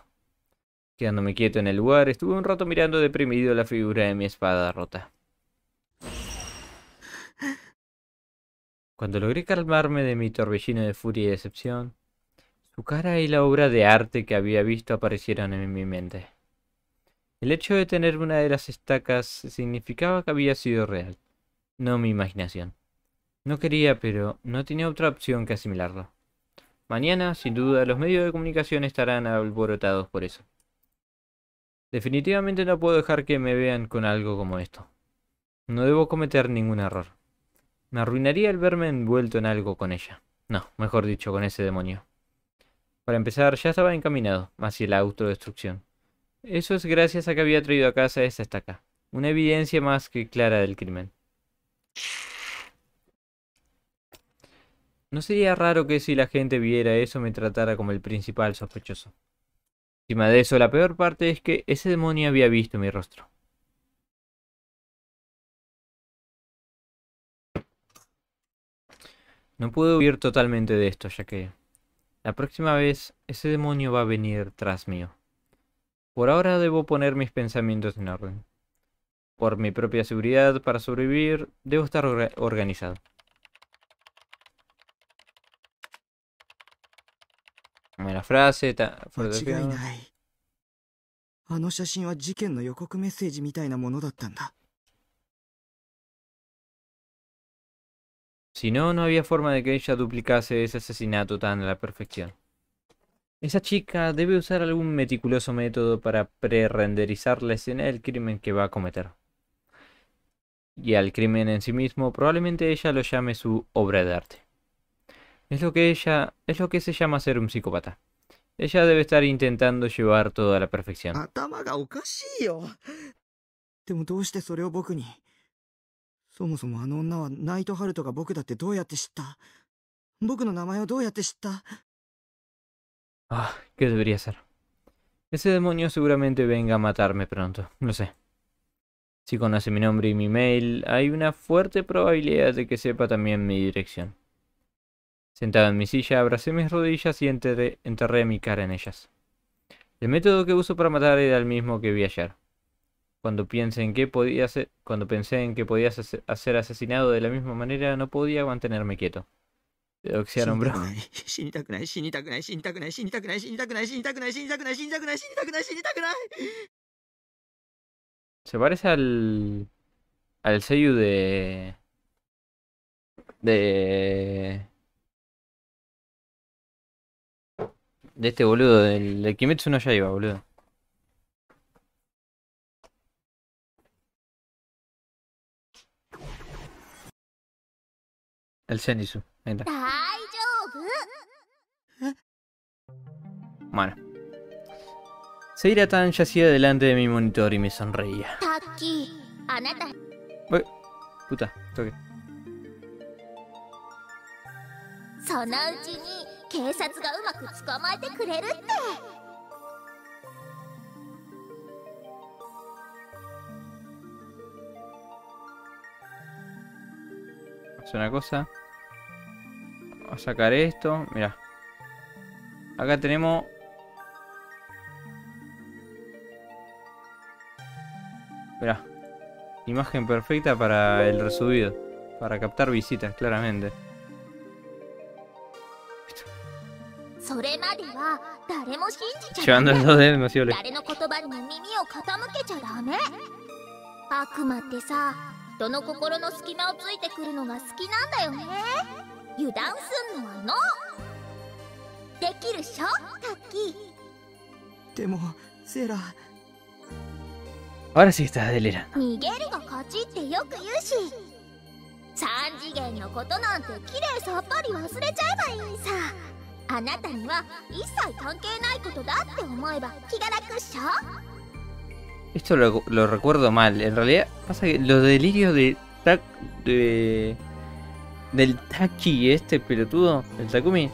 Quedándome quieto en el lugar, estuve un rato mirando deprimido la figura de mi espada rota. Cuando logré calmarme de mi torbellino de furia y decepción, su cara y la obra de arte que había visto aparecieron en mi mente. El hecho de tener una de las estacas significaba que había sido real, no mi imaginación. No quería, pero no tenía otra opción que asimilarlo. Mañana, sin duda, los medios de comunicación estarán alborotados por eso. Definitivamente no puedo dejar que me vean con algo como esto. No debo cometer ningún error. Me arruinaría el verme envuelto en algo con ella. No, mejor dicho, con ese demonio. Para empezar, ya estaba encaminado hacia la autodestrucción. Eso es gracias a que había traído a casa esta estaca. Una evidencia más que clara del crimen. No sería raro que si la gente viera eso me tratara como el principal sospechoso. Encima de eso, la peor parte es que ese demonio había visto mi rostro. No puedo huir totalmente de esto, ya que la próxima vez ese demonio va a venir tras mío. Por ahora debo poner mis pensamientos en orden. Por mi propia seguridad, para sobrevivir, debo estar or- organizado. La frase ta... Si no, no había forma de que ella duplicase ese asesinato tan a la perfección. Esa chica debe usar algún meticuloso método para pre-renderizar la escena del crimen que va a cometer. Y al crimen en sí mismo, probablemente ella lo llame su obra de arte. Es lo que ella... es lo que se llama ser un psicópata. Ella debe estar intentando llevar todo a la perfección. Ah, ¿qué debería hacer? Ese demonio seguramente venga a matarme pronto, lo sé. Si conoce mi nombre y mi mail, hay una fuerte probabilidad de que sepa también mi dirección. Sentado en mi silla, abracé mis rodillas y enterré, enterré mi cara en ellas. El método que uso para matar era el mismo que vi ayer. Cuando pensé en que podía ser, cuando pensé en que podía ser, ser asesinado de la misma manera, no podía mantenerme quieto. Te oxidaron, bro. Se parece al... al seiyuu de... de... de este boludo, del de Kimetsu no Yaiba, boludo. El Sendisu, ahí está. Bueno. Seira-tan yacía delante de mi monitor y me sonreía. Uy, puta, toque. Es una cosa. Vamos a sacar esto. Mira. Acá tenemos. Mira. Imagen perfecta para el resubido. Para captar visitas, claramente. Llevando el dos D demasiado lejos. Ahora sí estás delirando. Esto lo, lo recuerdo mal. En realidad pasa que los delirios de, ta, de del Taki, este pelotudo, el Takumi,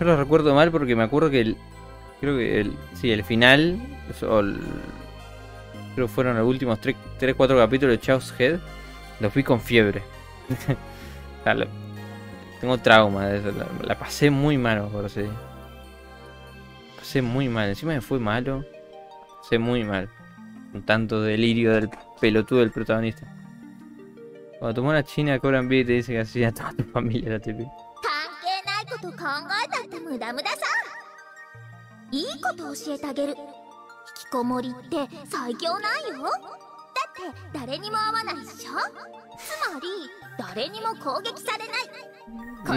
yo lo recuerdo mal porque me acuerdo que el, creo que el, sí, el final, o el, creo que fueron los últimos tres cuatro capítulos de Chaos;Head, los vi con fiebre. Claro. Tengo trauma de eso, la, la pasé muy mal, por así. Pasé muy mal, encima me fue malo. Sé muy mal. Con tanto delirio del pelotudo del protagonista. Cuando tomó una china, cobran B y te dice que así a toda tu familia la T P. No,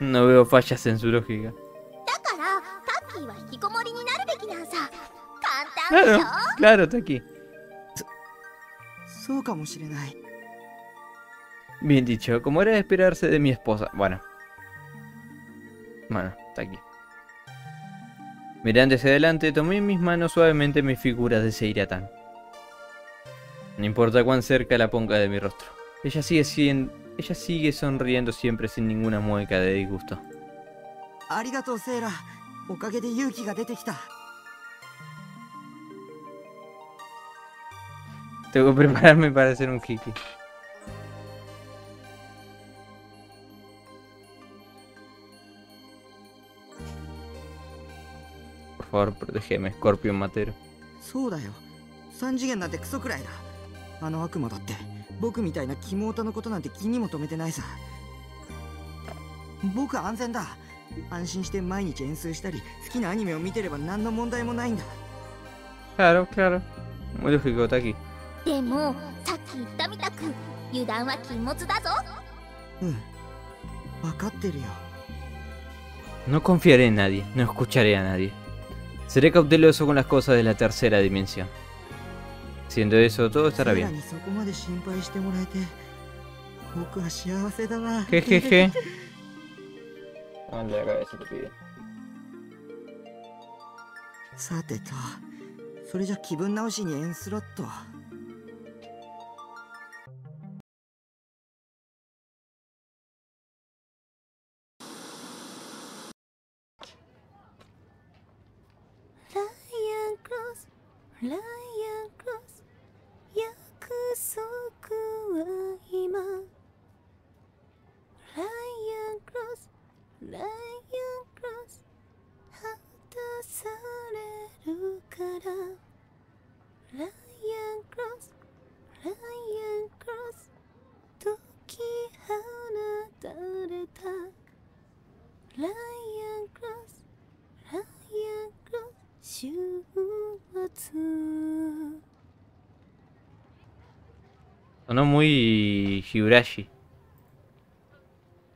no veo fallas en su lógica. Claro, claro, está aquí. Bien dicho, como era de esperarse de mi esposa. Bueno. Bueno, está aquí. Mirando hacia adelante, tomé en mis manos suavemente mis figuras de Seira-tan. No importa cuán cerca la ponga de mi rostro. Ella sigue, siendo, ella sigue sonriendo siempre sin ninguna mueca de disgusto. Tengo que prepararme para hacer un hiki. Por favor, protégeme, Scorpion Matero. Claro, claro. Muy lógico, está aquí. No confiaré en nadie, no escucharé a nadie. Seré cauteloso con las cosas de la tercera dimensión. Siendo eso, todo estará bien. Jejeje. Anda, cabeza, te pide. Sonó muy Higurashi.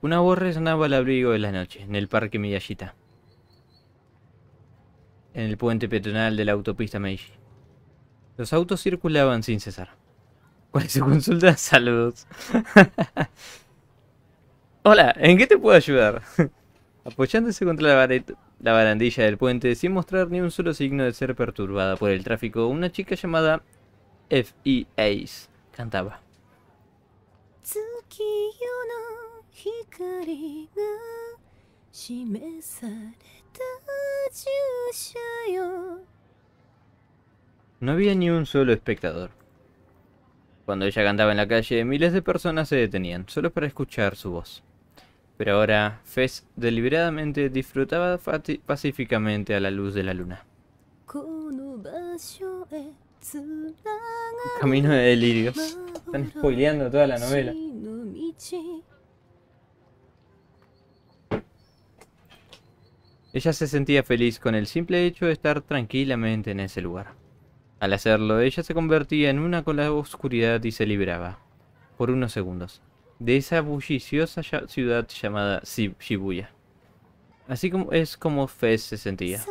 Una voz resonaba al abrigo de la noche, en el parque Miyashita. En el puente peatonal de la autopista Meiji. Los autos circulaban sin cesar. ¿Cuál es su consulta? Saludos. Hola, ¿en qué te puedo ayudar? Apoyándose contra la, la barandilla del puente, sin mostrar ni un solo signo de ser perturbada por el tráfico, una chica llamada F E S cantaba. No había ni un solo espectador. Cuando ella cantaba en la calle, miles de personas se detenían, solo para escuchar su voz. Pero ahora, F E S deliberadamente disfrutaba pacíficamente a la luz de la luna. Camino de delirios. Están spoileando toda la novela. Ella se sentía feliz con el simple hecho de estar tranquilamente en ese lugar. Al hacerlo, ella se convertía en una con la oscuridad y se liberaba, por unos segundos, de esa bulliciosa ciudad llamada Shibuya. Así como es como F E S se sentía. F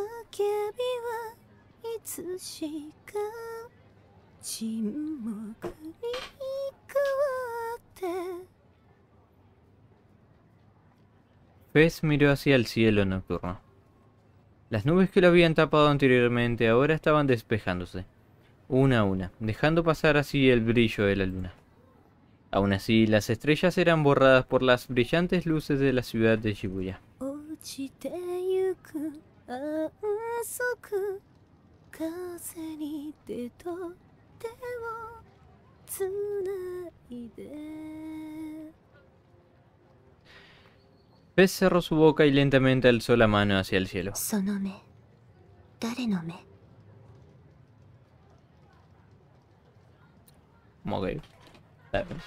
E S miró hacia el cielo nocturno. Las nubes que lo habían tapado anteriormente ahora estaban despejándose, una a una, dejando pasar así el brillo de la luna. Aún así, las estrellas eran borradas por las brillantes luces de la ciudad de Shibuya. F E S cerró su boca y lentamente alzó la mano hacia el cielo. 誰の目? Model. Seven.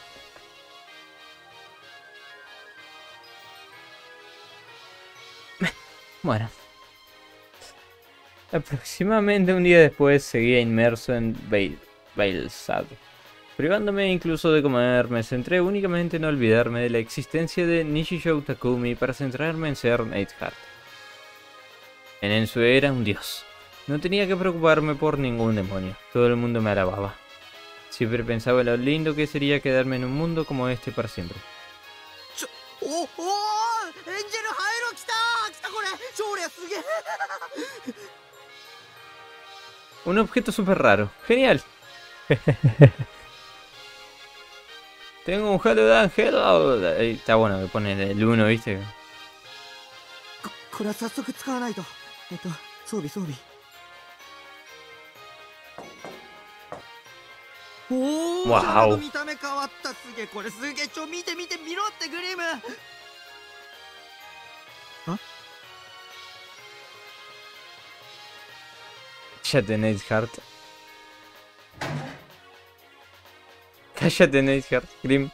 Bueno. Aproximadamente un día después seguía inmerso en Bailsad. Privándome incluso de comer, me centré únicamente en olvidarme de la existencia de Nishijou Takumi para centrarme en ser NightHart. En Ensue era un dios. No tenía que preocuparme por ningún demonio. Todo el mundo me alababa. Siempre pensaba lo lindo que sería quedarme en un mundo como este para siempre. Un objeto súper raro. ¡Genial! Tengo un halo de ángel. Oh, está bueno que pone el uno, ¿viste? ¡Wow! Cállate, NightHart. Cállate, NightHart. Grim.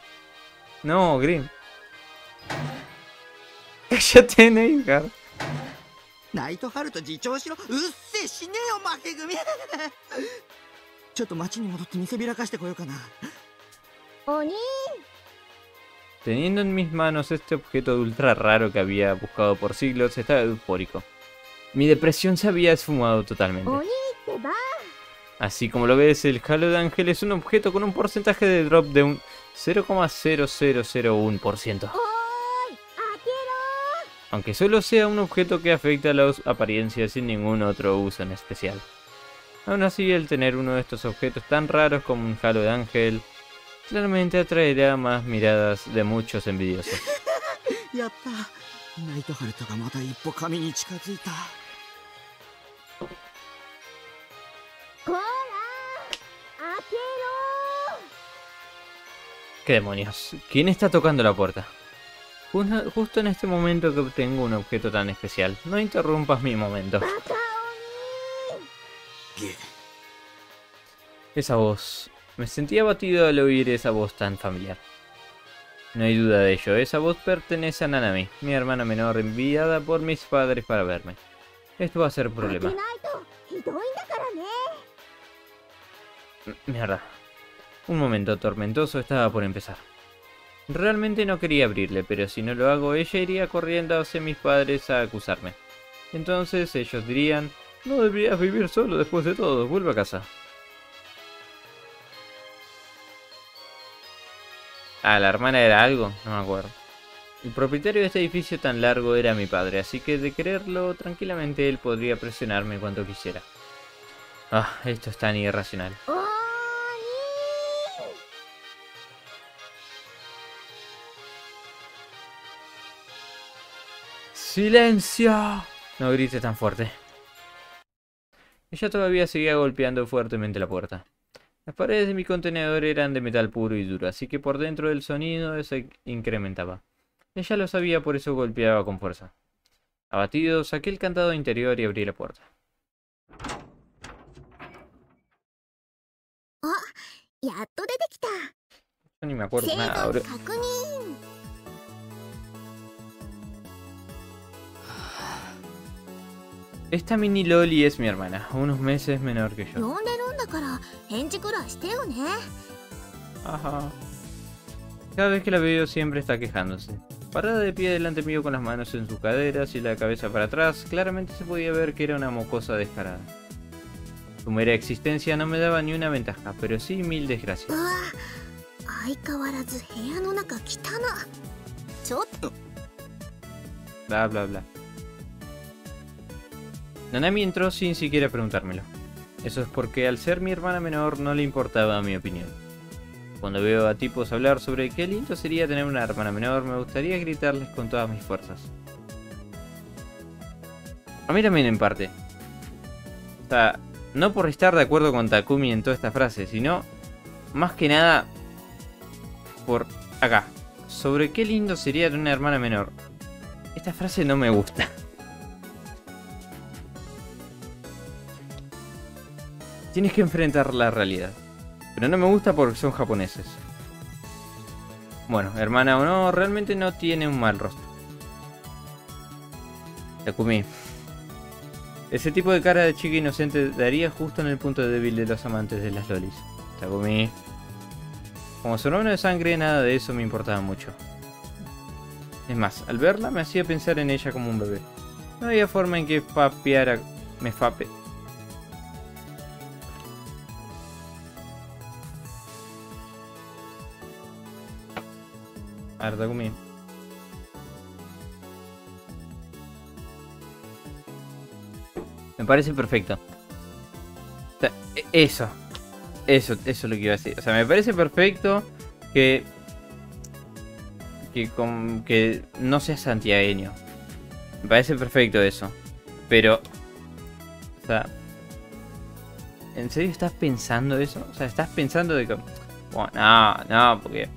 No, Grim. Cállate, NightHart. Teniendo en mis manos este objeto ultra raro que había buscado por siglos, estaba eufórico. Mi depresión se había esfumado totalmente. Así como lo ves, el halo de ángel es un objeto con un porcentaje de drop de un cero coma cero cero cero uno por ciento. Aunque solo sea un objeto que afecta a las apariencias sin ningún otro uso en especial. Aún así, el tener uno de estos objetos tan raros como un halo de ángel, claramente atraerá más miradas de muchos envidiosos. ¡Qué demonios! ¿Quién está tocando la puerta? Justo en este momento que obtengo un objeto tan especial. No interrumpas mi momento. Esa voz. Me sentí abatido al oír esa voz tan familiar. No hay duda de ello, esa voz pertenece a Nanami, mi hermana menor enviada por mis padres para verme. Esto va a ser problema. Mierda. Un momento tormentoso estaba por empezar. Realmente no quería abrirle, pero si no lo hago, ella iría corriendo hacia mis padres a acusarme. Entonces ellos dirían... No deberías vivir solo después de todo, vuelve a casa. Ah, la hermana era algo, no me acuerdo. El propietario de este edificio tan largo era mi padre, así que de quererlo, tranquilamente él podría presionarme cuanto quisiera. Ah, esto es tan irracional. ¡Silencio! No grites tan fuerte. Ella todavía seguía golpeando fuertemente la puerta. Las paredes de mi contenedor eran de metal puro y duro, así que por dentro el sonido se incrementaba. Ella lo sabía, por eso golpeaba con fuerza. Abatido, saqué el candado interior y abrí la puerta. Yo ni me acuerdo nada ahora. Esta mini Loli es mi hermana, unos meses menor que yo. Ajá. Cada vez que la veo siempre está quejándose. Parada de pie delante mío con las manos en sus caderas y la cabeza para atrás, claramente se podía ver que era una mocosa descarada. Su mera existencia no me daba ni una ventaja, pero sí mil desgracias. Bla bla bla. Nanami entró sin siquiera preguntármelo. Eso es porque al ser mi hermana menor no le importaba mi opinión. Cuando veo a tipos hablar sobre qué lindo sería tener una hermana menor, me gustaría gritarles con todas mis fuerzas. A mí también en parte. O sea, no por estar de acuerdo con Takumi en toda esta frase, sino más que nada por acá. Sobre qué lindo sería tener una hermana menor. Esta frase no me gusta. tienes que enfrentar la realidad. Pero no me gusta porque son japoneses. Bueno, hermana o no, realmente no tiene un mal rostro. Takumi. Ese tipo de cara de chica inocente daría justo en el punto débil de los amantes de las lolis. Takumi. Como su nombre de sangre, nada de eso me importaba mucho. Es más, al verla me hacía pensar en ella como un bebé. No había forma en que papeara... me fape... A ver, Takumi. Me parece perfecto. O sea, eso. Eso, eso es lo que iba a decir. O sea, me parece perfecto que... Que, con, que no sea santiagueño. Me parece perfecto eso. Pero... O sea... ¿En serio estás pensando eso? O sea, estás pensando de que... Bueno, no, no, porque...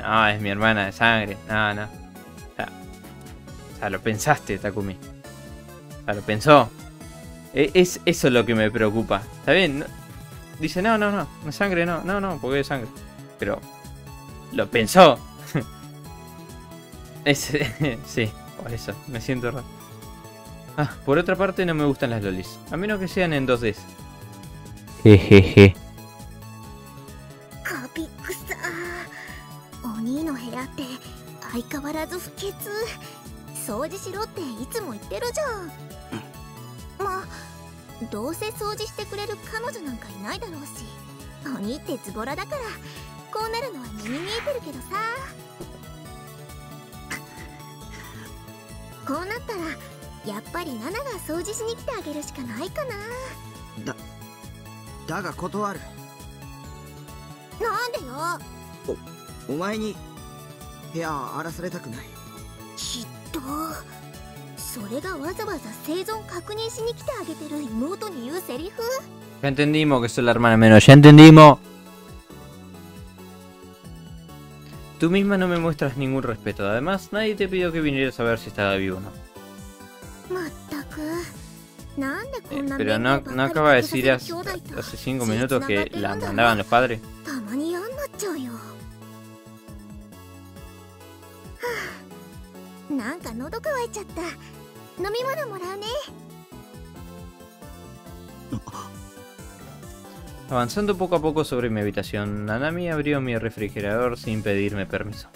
No, es mi hermana de sangre. No, no. O sea, o sea lo pensaste, Takumi. O sea, lo pensó. E es eso lo que me preocupa. ¿Está bien? No, dice, no, no, no. No sangre, no. No, no, porque es sangre. Pero... Lo pensó. Es, sí, por eso, me siento raro. Ah, por otra parte no me gustan las lolis. A menos que sean en dos D. Jejeje. Ya entendimos que soy la hermana menos, ya entendimos. Tú misma no me muestras ningún respeto, además nadie te pidió que vinieras a ver si estaba vivo o no. Eh, pero no, no acaba de decir hace, hace cinco minutos que la mandaban los padres. Avanzando poco a poco sobre mi habitación, Nanami abrió mi refrigerador sin pedirme permiso.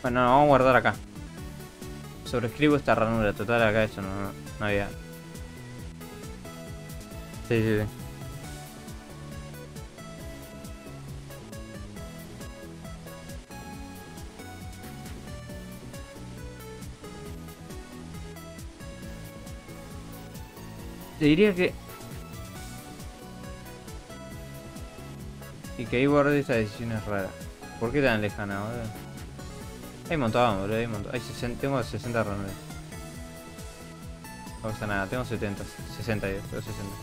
Bueno, vamos a guardar acá. Sobrescribo esta ranura total acá, eso no, no, no había... Sí, sí, sí. Te diría que... Y que ahí guardé esas decisiones raras. ¿Por qué tan lejana, boludo? Hay un montón, boludo, hay un montón. Hay sesenta, tengo sesenta ranuras. No pasa nada, tengo setenta, sesenta, yo, tengo sesenta.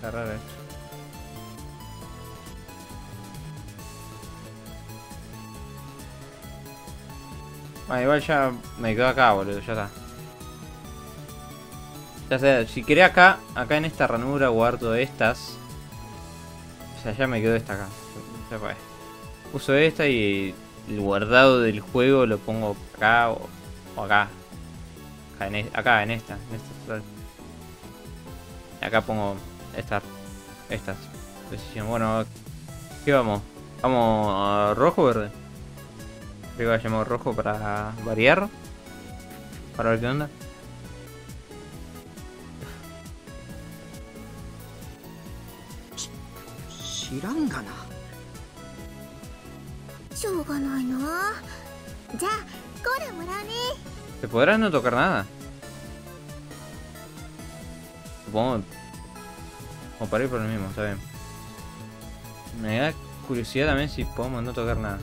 Raro esto. Ah, igual ya me quedo acá, boludo, ya está. Ya sea, si quería acá, acá en esta ranura guardo estas. O sea, ya me quedo esta acá. Ya fue. Uso esta y el guardado del juego lo pongo acá o, o acá. Acá en, e acá en esta. En esta. Acá pongo... Estas, estas, decisión. Bueno, ¿qué vamos? ¿Vamos a rojo o verde? Creo que vayamos rojo para variar. Para ver qué onda. Shirangana. ¿Te podrás no tocar nada? Supongo. O para ir por lo mismo, está bien. Me da curiosidad también si podemos no tocar nada.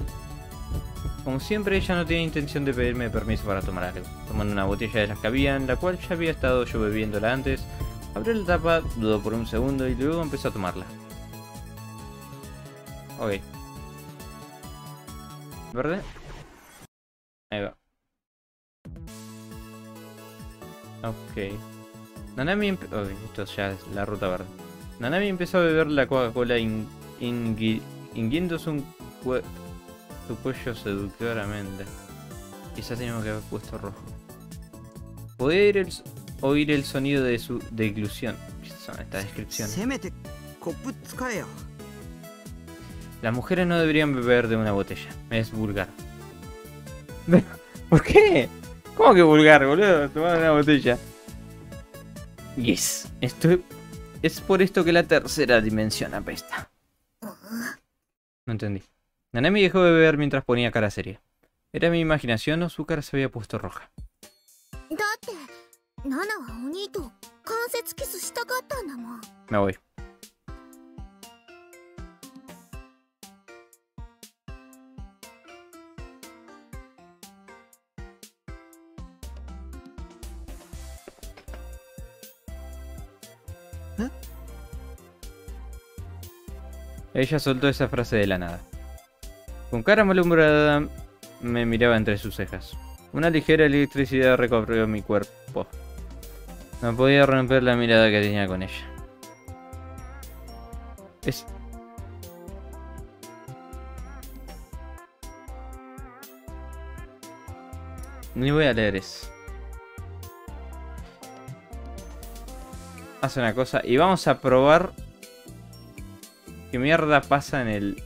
Como siempre, ella no tiene intención de pedirme permiso para tomar algo. Tomando una botella de las que había, en la cual ya había estado yo bebiéndola antes, abrió la tapa, dudó por un segundo y luego empezó a tomarla. Ok. ¿Verde? Ahí va. Ok. Nanami... Ok, esto ya es la ruta verde. Nanami empezó a beber la Coca-Cola hingiéndose un cue su cuello seductoramente. Quizás teníamos que haber puesto rojo. Podía ir el oír el sonido de su deglución. ¿Qué son estas descripciones? Las mujeres no deberían beber de una botella. Es vulgar. ¿Por qué? ¿Cómo que vulgar, boludo? Tomar una botella. Yes. Esto es por esto que la tercera dimensión apesta. No entendí. Nanami dejó de beber mientras ponía cara seria. ¿Era mi imaginación o su cara se había puesto roja? Me voy. ¿Eh? Ella soltó esa frase de la nada. Con cara malhumorada me miraba entre sus cejas. Una ligera electricidad recorrió mi cuerpo. No podía romper la mirada que tenía con ella. Es... Ni voy a leer eso. Hace una cosa y vamos a probar qué mierda pasa en el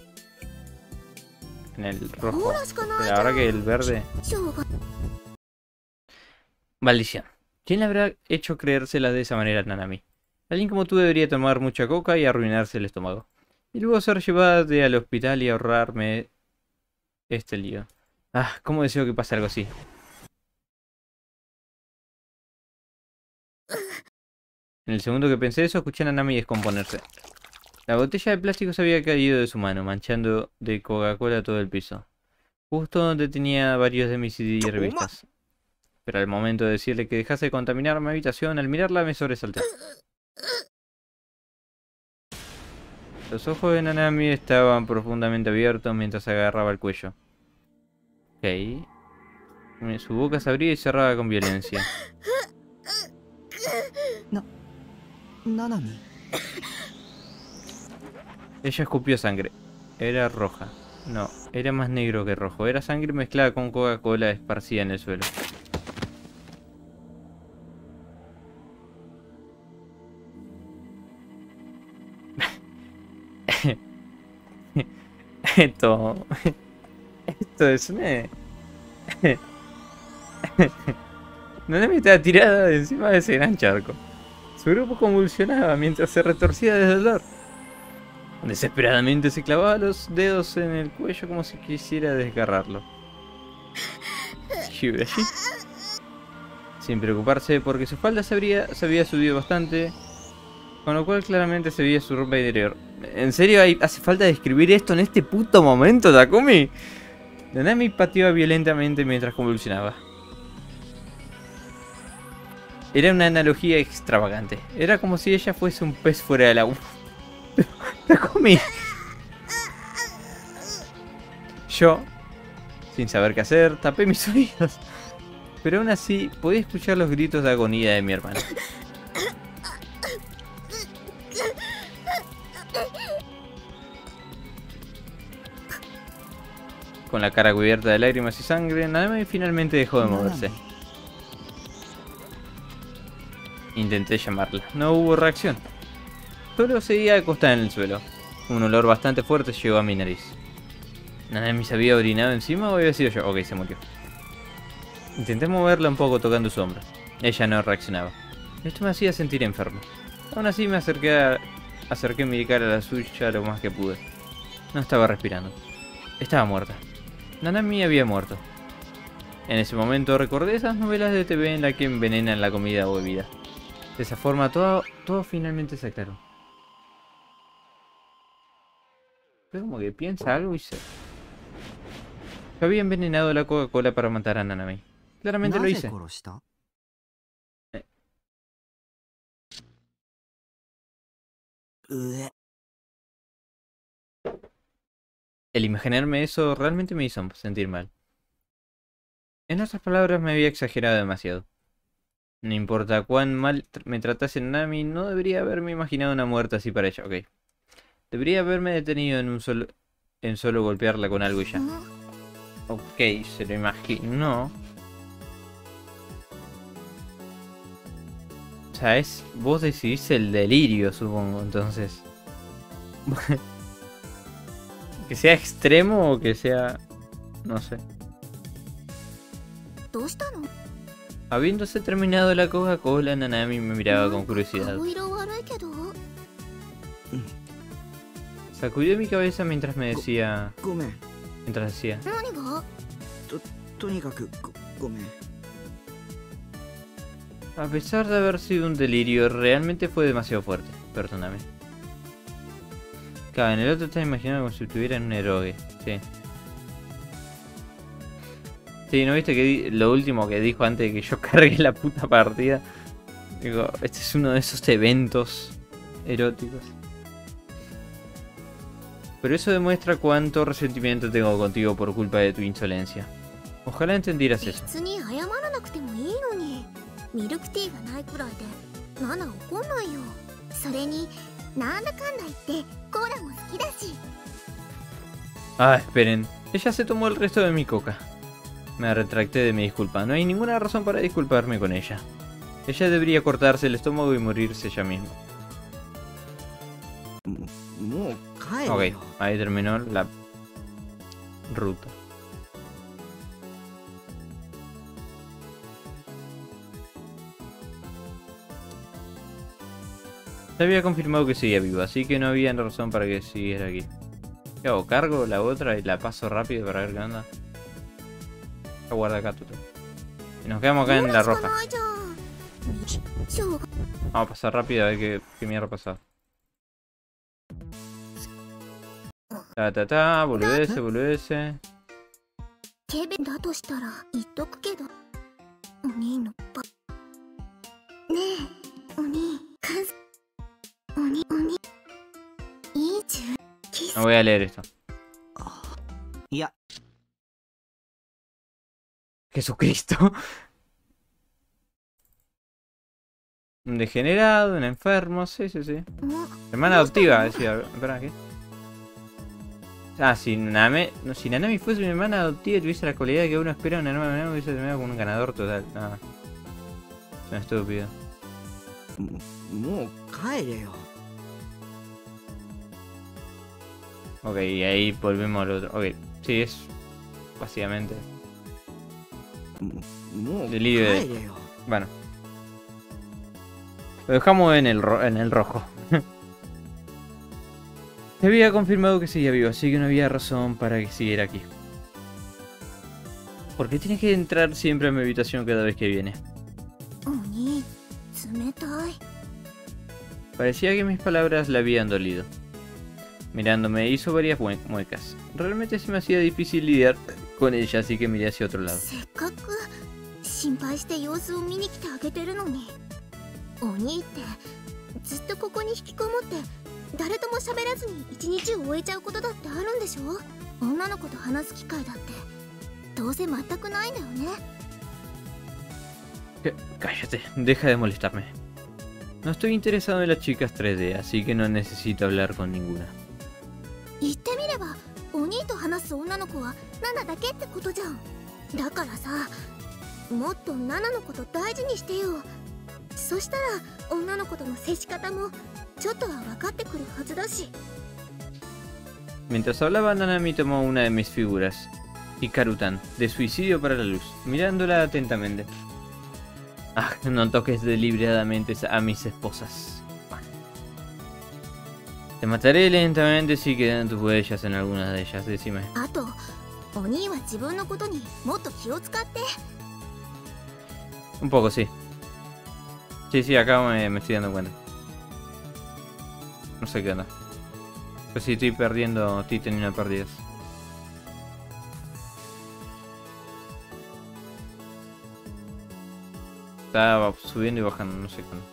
en el rojo. La verdad que el verde. Maldición. ¿Quién le habrá hecho creérsela de esa manera a Nanami? Alguien como tú debería tomar mucha coca y arruinarse el estómago. Y luego ser llevada de al hospital y ahorrarme este lío. Ah, cómo deseo que pase algo así. En el segundo que pensé eso, escuché a Nanami descomponerse. La botella de plástico se había caído de su mano, manchando de Coca-Cola todo el piso. Justo donde tenía varios de mis C Ds y revistas. Pero al momento de decirle que dejase de contaminar mi habitación, al mirarla me sobresalté. Los ojos de Nanami estaban profundamente abiertos mientras agarraba el cuello. Ok. Su boca se abría y cerraba con violencia. No. Nanami. Ella escupió sangre. Era roja. No, era más negro que rojo. Era sangre mezclada con Coca-Cola esparcida en el suelo. Esto... Esto es una... Nanami estaba tirada de encima de ese gran charco. Su grupo convulsionaba mientras se retorcía de dolor. Desesperadamente se clavaba los dedos en el cuello como si quisiera desgarrarlo. Shibuya-shi. Sin preocuparse porque su falda se, habría, se había subido bastante, con lo cual claramente se veía su ropa interior. ¿En serio hay, hace falta describir esto en este puto momento, Takumi? Nanami pateaba violentamente mientras convulsionaba. Era una analogía extravagante. Era como si ella fuese un pez fuera del agua. Takumi. Yo, sin saber qué hacer, tapé mis oídos. Pero aún así, podía escuchar los gritos de agonía de mi hermana. Con la cara cubierta de lágrimas y sangre, Nanami finalmente dejó de moverse. Intenté llamarla. No hubo reacción. Solo seguía acostada en el suelo. Un olor bastante fuerte llegó a mi nariz. ¿Nanami se había orinado encima o había sido yo? Ok, se murió. Intenté moverla un poco tocando su hombro. Ella no reaccionaba. Esto me hacía sentir enfermo. Aún así me acerqué a... acerqué mi cara a la suya lo más que pude. No estaba respirando. Estaba muerta. Nanami había muerto. En ese momento recordé esas novelas de T V en las que envenenan la comida o bebida. De esa forma todo, todo finalmente se aclaró. Es como que piensa algo y se... Yo había envenenado la Coca-Cola para matar a Nanami. Claramente lo hice. Eh. El imaginarme eso realmente me hizo sentir mal. En otras palabras, me había exagerado demasiado. No importa cuán mal me tratase Nanami, no debería haberme imaginado una muerte así para ella, ok. Debería haberme detenido en un solo... en solo golpearla con algo y ya. Ok, se lo imaginó. O sea, es... vos decidís el delirio, supongo, entonces. Que sea extremo o que sea... no sé. Habiéndose terminado la Coca-Cola, Nanami me miraba con curiosidad. Sacudió mi cabeza mientras me decía... Mientras decía... A pesar de haber sido un delirio, realmente fue demasiado fuerte. Perdóname. Claro, en el otro estaba imaginando como si estuviera en un eroge. Sí. Sí, ¿no viste que lo último que dijo antes de que yo cargue la puta partida? Digo, este es uno de esos eventos eróticos. Pero eso demuestra cuánto resentimiento tengo contigo por culpa de tu insolencia. Ojalá entendieras eso. Ah, esperen. Ella se tomó el resto de mi coca. Me retracté de mi disculpa. No hay ninguna razón para disculparme con ella. Ella debería cortarse el estómago y morirse ella misma. Ok, ahí terminó la ruta. Se había confirmado que seguía vivo, así que no había razón para que siguiera aquí. ¿Qué hago? ¿Cargo la otra y la paso rápido para ver qué onda? Guarda acá tú. Y nos quedamos acá en la roja. Vamos a pasar rápido a ver qué, qué mierda pasa. Ta ta ta, boludece, boludece. No voy a leer esto. Jesucristo. Un degenerado, un enfermo, sí, sí, sí. Hermana adoptiva, decía. Espera, ¿qué? Ah, si Nanami, no, si Nanami fuese mi hermana adoptiva y tuviese la cualidad que uno espera, una nueva Nanami hubiese terminado con un ganador total. No. Es una estúpida. Ok, y ahí volvemos al otro. Ok, sí, es básicamente... delirio de... Bueno. Lo dejamos en el, ro en el rojo. Se había confirmado que seguía vivo, así que no había razón para que siguiera aquí. ¿Por qué tienes que entrar siempre a mi habitación cada vez que viene? Parecía que mis palabras la habían dolido. Mirándome hizo varias mue muecas. Realmente se me hacía difícil lidiar con ella, así que miré hacia otro lado. Cállate, deja de molestarme. No estoy interesado en las chicas tres D, así que no necesito hablar con ninguna. Mientras hablaba, Nanami tomó una de mis figuras, Hikaru-tan, de Suicidio para la Luz, mirándola atentamente. Ah, no toques deliberadamente a mis esposas. Te mataré lentamente si quedan tus huellas en algunas de ellas, decime. Un poco, sí. Sí, sí, acá me, me estoy dando cuenta. No sé qué onda. Pues si estoy perdiendo, estoy teniendo pérdidas. Estaba subiendo y bajando, no sé cuándo.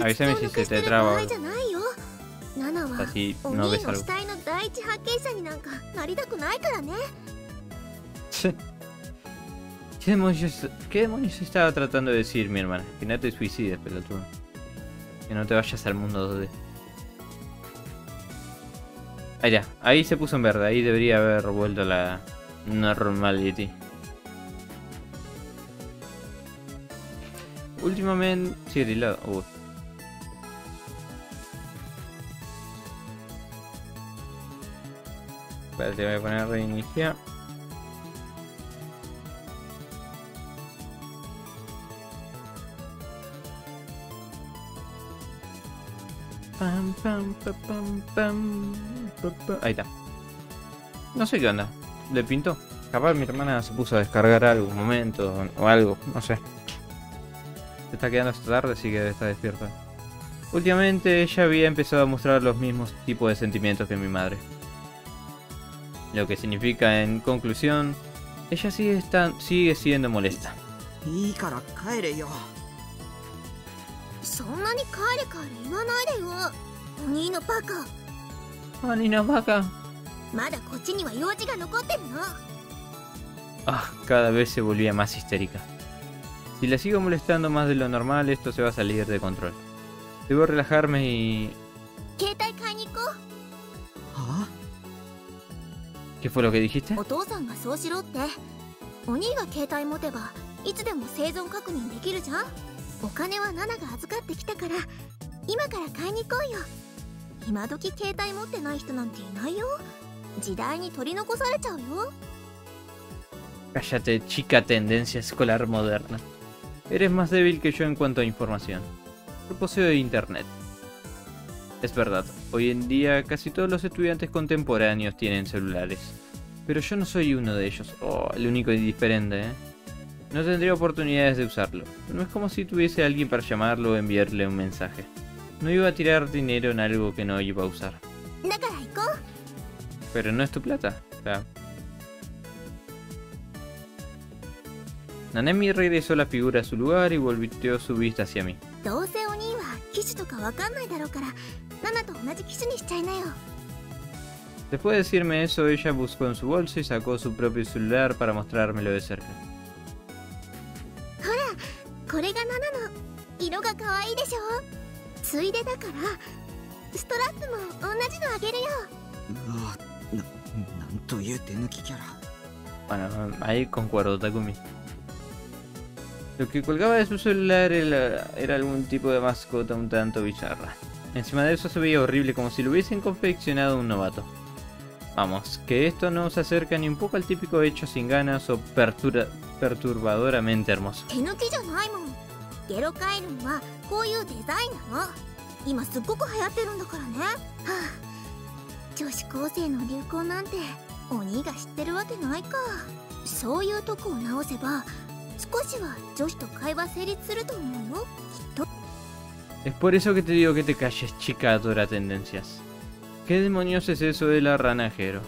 Avísame si se te traba. Así no ves algo. ¿Qué demonios, ¿Qué demonios estaba tratando de decir, mi hermana? Que no te suicides, pelotudo. Que no te vayas al mundo dos D. Ahí ya, ahí se puso en verde, ahí debería haber vuelto la normality. Últimamente... Sí, reload. Uh. Vale, te voy a poner reiniciar. Pam, pam, pam, pam, pam, pam, pam. Ahí está. No sé qué onda. Le pintó. Capaz mi hermana se puso a descargar algo, un momento o algo, no sé. Se está quedando hasta tarde, así que debe estar despierta. Últimamente ella había empezado a mostrar los mismos tipos de sentimientos que mi madre. Lo que significa, en conclusión, ella sigue, está, sigue siendo molesta. Ah, cada vez se volvía más histérica. Si la sigo molestando más de lo normal, esto se va a salir de control. Debo relajarme y... ¿Ah? ¿Qué fue lo que dijiste? Cállate, chica tendencia escolar moderna. Eres más débil que yo en cuanto a información. Yo poseo internet. Es verdad, hoy en día casi todos los estudiantes contemporáneos tienen celulares. Pero yo no soy uno de ellos. Oh, el único indiferente, ¿eh? No tendría oportunidades de usarlo. No es como si tuviese a alguien para llamarlo o enviarle un mensaje. No iba a tirar dinero en algo que no iba a usar. Pero no es tu plata. Claro. Nanami regresó la figura a su lugar y volvió su vista hacia mí. Después de decirme eso, ella buscó en su bolso y sacó su propio celular para mostrármelo de cerca. Bueno, ahí concuerdo, Takumi. Lo que colgaba de su celular era, era algún tipo de mascota un tanto bizarra. Encima de eso se veía horrible, como si lo hubiesen confeccionado un novato. Vamos, que esto no se acerca ni un poco al típico hecho sin ganas o pertura, perturbadoramente hermoso. Es por eso que te digo que te calles, chica adora tendencias. ¿Qué demonios es eso de la ranajero?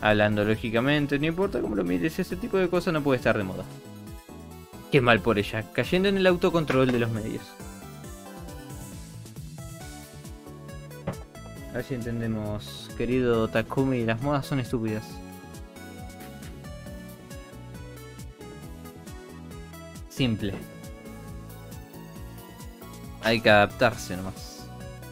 Hablando lógicamente, no importa cómo lo mires, ese tipo de cosas no puede estar de moda. Qué mal por ella, cayendo en el autocontrol de los medios. A ver si entendemos, querido Takumi, las modas son estúpidas. Simple. Hay que adaptarse nomás. Ah,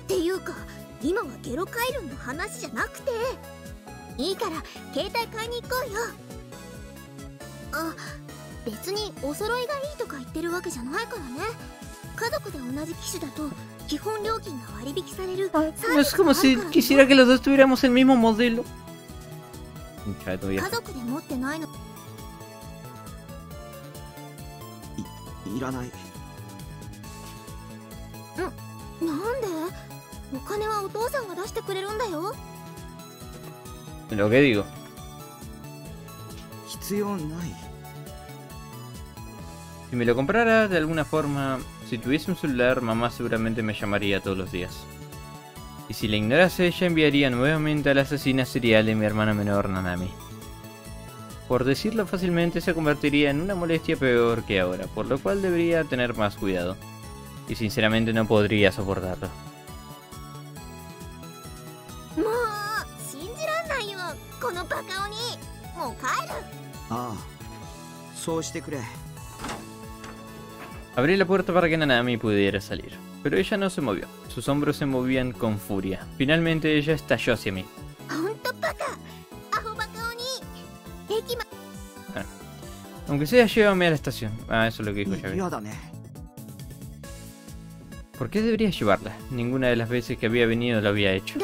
no es como si quisiera que los dos tuviéramos el mismo modelo. Lo que digo. Si me lo comprara de alguna forma, Si tuviese un celular, mamá seguramente me llamaría todos los días. Y si la ignorase, ella enviaría nuevamente a la asesina serial de mi hermana menor, Nanami. Por decirlo fácilmente, se convertiría en una molestia peor que ahora, por lo cual debería tener más cuidado. Y sinceramente no podría soportarlo. Abrí la puerta para que Nanami pudiera salir, pero ella no se movió. Sus hombros se movían con furia. Finalmente ella estalló hacia mí. Ah. Aunque sea, llévame a la estación. Ah, eso es lo que dijo Yavi. ¿Por qué debería llevarla? Ninguna de las veces que había venido lo había hecho.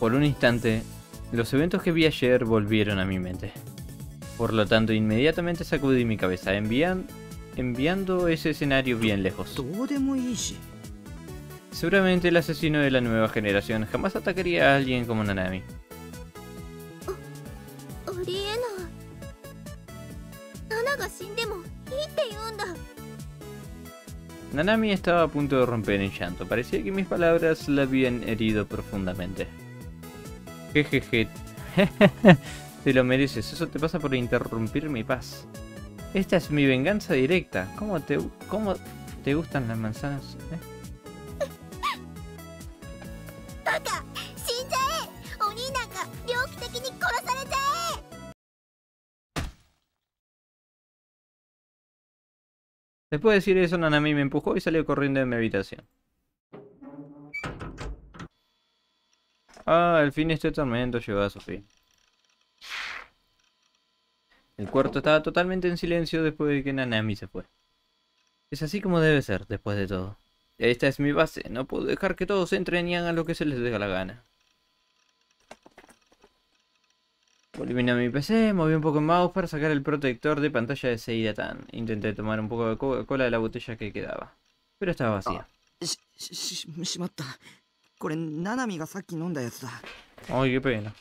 Por un instante, los eventos que vi ayer volvieron a mi mente. Por lo tanto, inmediatamente sacudí mi cabeza, envian, enviando ese escenario bien lejos. Seguramente el asesino de la nueva generación jamás atacaría a alguien como Nanami. Nanami estaba a punto de romper en llanto. Parecía que mis palabras la habían herido profundamente. Jejeje. Te lo mereces, eso te pasa por interrumpir mi paz. Esta es mi venganza directa. ¿Cómo te, cómo te gustan las manzanas? ¿Eh? Después de decir eso, Nanami me empujó y salió corriendo de mi habitación. Ah, al fin este tormento llegó a su fin. El cuarto estaba totalmente en silencio después de que Nanami se fue. Es así como debe ser, después de todo. Esta es mi base, no puedo dejar que todos entren y hagan lo que se les dé la gana. Volví a mi P C, moví un poco el mouse para sacar el protector de pantalla de Seira-tan. Intenté tomar un poco de Coca-Cola de la botella que quedaba, pero estaba vacía. Ay, qué pena.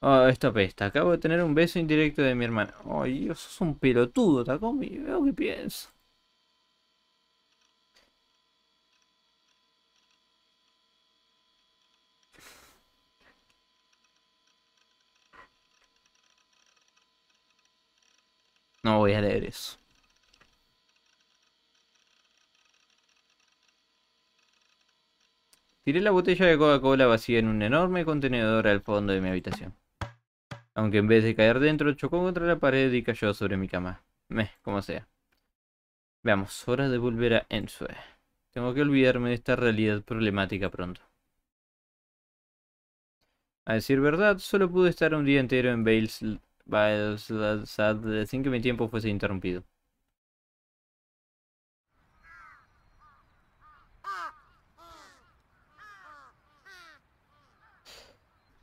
Oh, esto apesta. Acabo de tener un beso indirecto de mi hermana. Ay, Dios, sos un pelotudo, Takumi. Veo que pienso. No voy a leer eso. Tiré la botella de Coca-Cola vacía en un enorme contenedor al fondo de mi habitación. Aunque en vez de caer dentro, chocó contra la pared y cayó sobre mi cama. Meh, como sea. Veamos, hora de volver a Ensue. Tengo que olvidarme de esta realidad problemática pronto. A decir verdad, solo pude estar un día entero en Bales... sin que mi tiempo fuese interrumpido.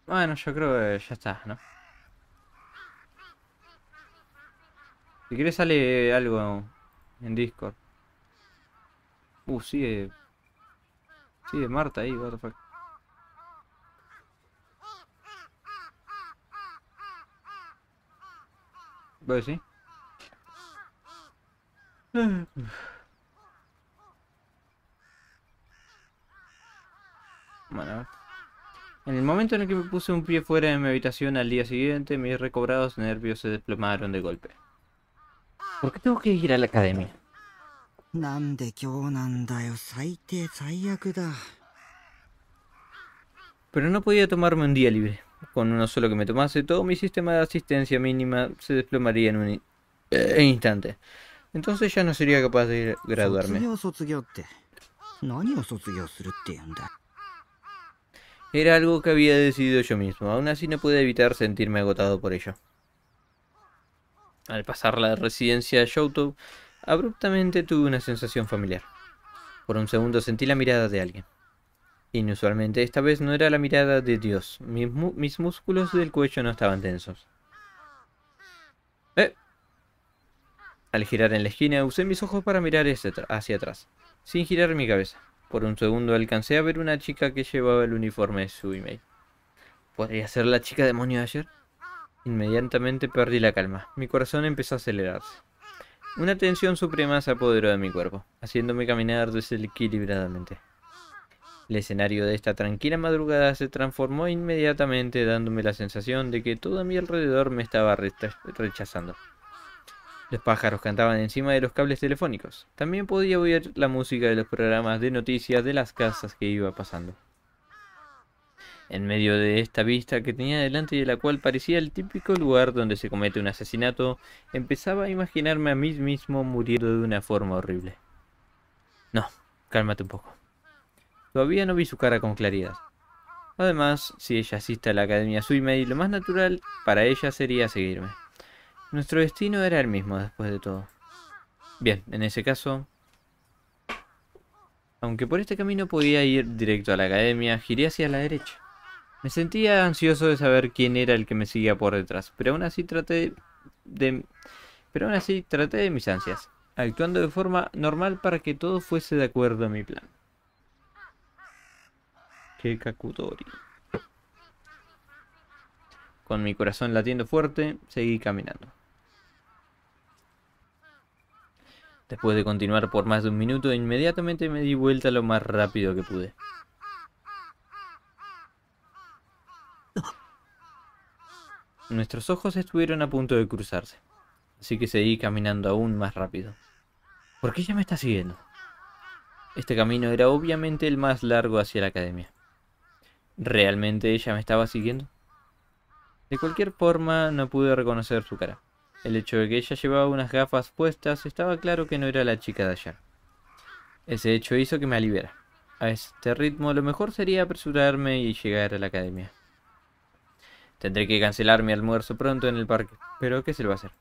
Bueno, yo creo que ya está, ¿no? Si querés sale algo en Discord. Uh, sigue Sigue Marta ahí, what the fuck. ¿Vos sí? Bueno, en el momento en el que me puse un pie fuera de mi habitación al día siguiente, mis recobrados nervios se desplomaron de golpe. ¿Por qué tengo que ir a la academia? Pero no podía tomarme un día libre. Con uno solo que me tomase, todo mi sistema de asistencia mínima se desplomaría en un in eh, instante. Entonces ya no sería capaz de ir a graduarme. Era algo que había decidido yo mismo, aún así no pude evitar sentirme agotado por ello. Al pasar la residencia de Shoto, abruptamente tuve una sensación familiar. Por un segundo sentí la mirada de alguien. Inusualmente, esta vez no era la mirada de Dios. Mis, mis músculos del cuello no estaban tensos. ¡Eh! Al girar en la esquina, usé mis ojos para mirar hacia atrás, sin girar mi cabeza. Por un segundo alcancé a ver una chica que llevaba el uniforme de Suimei. ¿Podría ser la chica demonio de ayer? Inmediatamente perdí la calma. Mi corazón empezó a acelerarse. Una tensión suprema se apoderó de mi cuerpo, haciéndome caminar desequilibradamente. El escenario de esta tranquila madrugada se transformó inmediatamente, dándome la sensación de que todo a mi alrededor me estaba rechazando. Los pájaros cantaban encima de los cables telefónicos. También podía oír la música de los programas de noticias de las casas que iba pasando. En medio de esta vista que tenía delante y de la cual parecía el típico lugar donde se comete un asesinato, empezaba a imaginarme a mí mismo muriendo de una forma horrible. No, cálmate un poco. Todavía no vi su cara con claridad. Además, si ella asiste a la Academia Suimei, lo más natural para ella sería seguirme. Nuestro destino era el mismo después de todo. Bien, en ese caso... Aunque por este camino podía ir directo a la Academia, giré hacia la derecha. Me sentía ansioso de saber quién era el que me seguía por detrás, pero aún así traté de... Pero aún así traté de mis ansias, actuando de forma normal para que todo fuese de acuerdo a mi plan. ¡Qué kakudori! Con mi corazón latiendo fuerte, seguí caminando. Después de continuar por más de un minuto, inmediatamente me di vuelta lo más rápido que pude. Nuestros ojos estuvieron a punto de cruzarse, así que seguí caminando aún más rápido. ¿Por qué ella me está siguiendo? Este camino era obviamente el más largo hacia la academia. ¿Realmente ella me estaba siguiendo? De cualquier forma, no pude reconocer su cara. El hecho de que ella llevaba unas gafas puestas estaba claro que no era la chica de ayer. Ese hecho hizo que me aliviara. A este ritmo, lo mejor sería apresurarme y llegar a la academia. Tendré que cancelar mi almuerzo pronto en el parque, pero ¿qué se le va a hacer?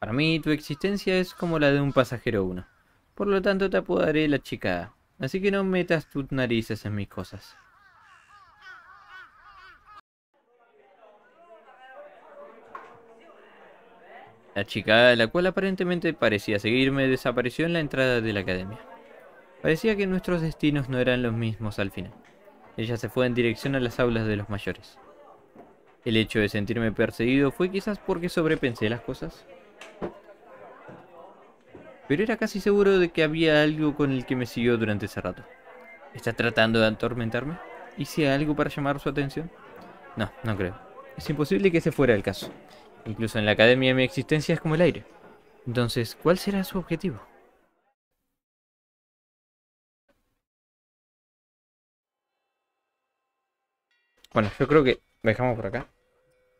Para mí, tu existencia es como la de un pasajero uno. Por lo tanto, te apodaré la chica, así que no metas tus narices en mis cosas. La chica, la cual aparentemente parecía seguirme, desapareció en la entrada de la academia. Parecía que nuestros destinos no eran los mismos al final. Ella se fue en dirección a las aulas de los mayores. El hecho de sentirme perseguido fue quizás porque sobrepensé las cosas. Pero era casi seguro de que había algo con el que me siguió durante ese rato. ¿Está tratando de atormentarme? ¿Hice algo para llamar su atención? No, no creo. Es imposible que ese fuera el caso. Incluso en la academia mi existencia es como el aire. Entonces, ¿cuál será su objetivo? Bueno, yo creo que me dejamos por acá.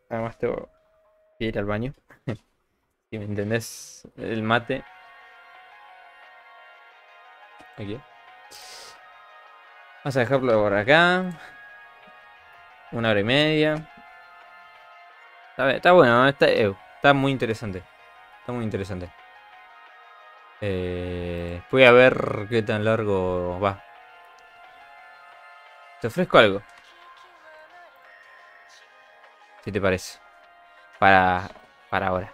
Nada más tengo que ir al baño. Si me entendés, el mate. Aquí. Vamos a dejarlo por acá. Una hora y media. Está, está bueno, está, está muy interesante. Está muy interesante. Eh, voy a ver qué tan largo va. Te ofrezco algo. ¿Qué te parece? Para, para ahora.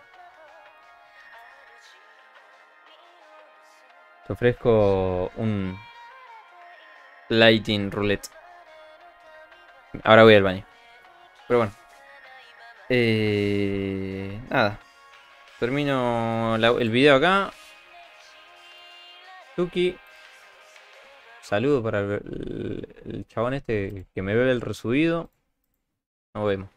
Te ofrezco un lighting roulette. Ahora voy al baño. Pero bueno. Eh, nada. Termino la, el video acá. Tuki. Saludo para el, el chabón este que me ve el resubido. Nos vemos.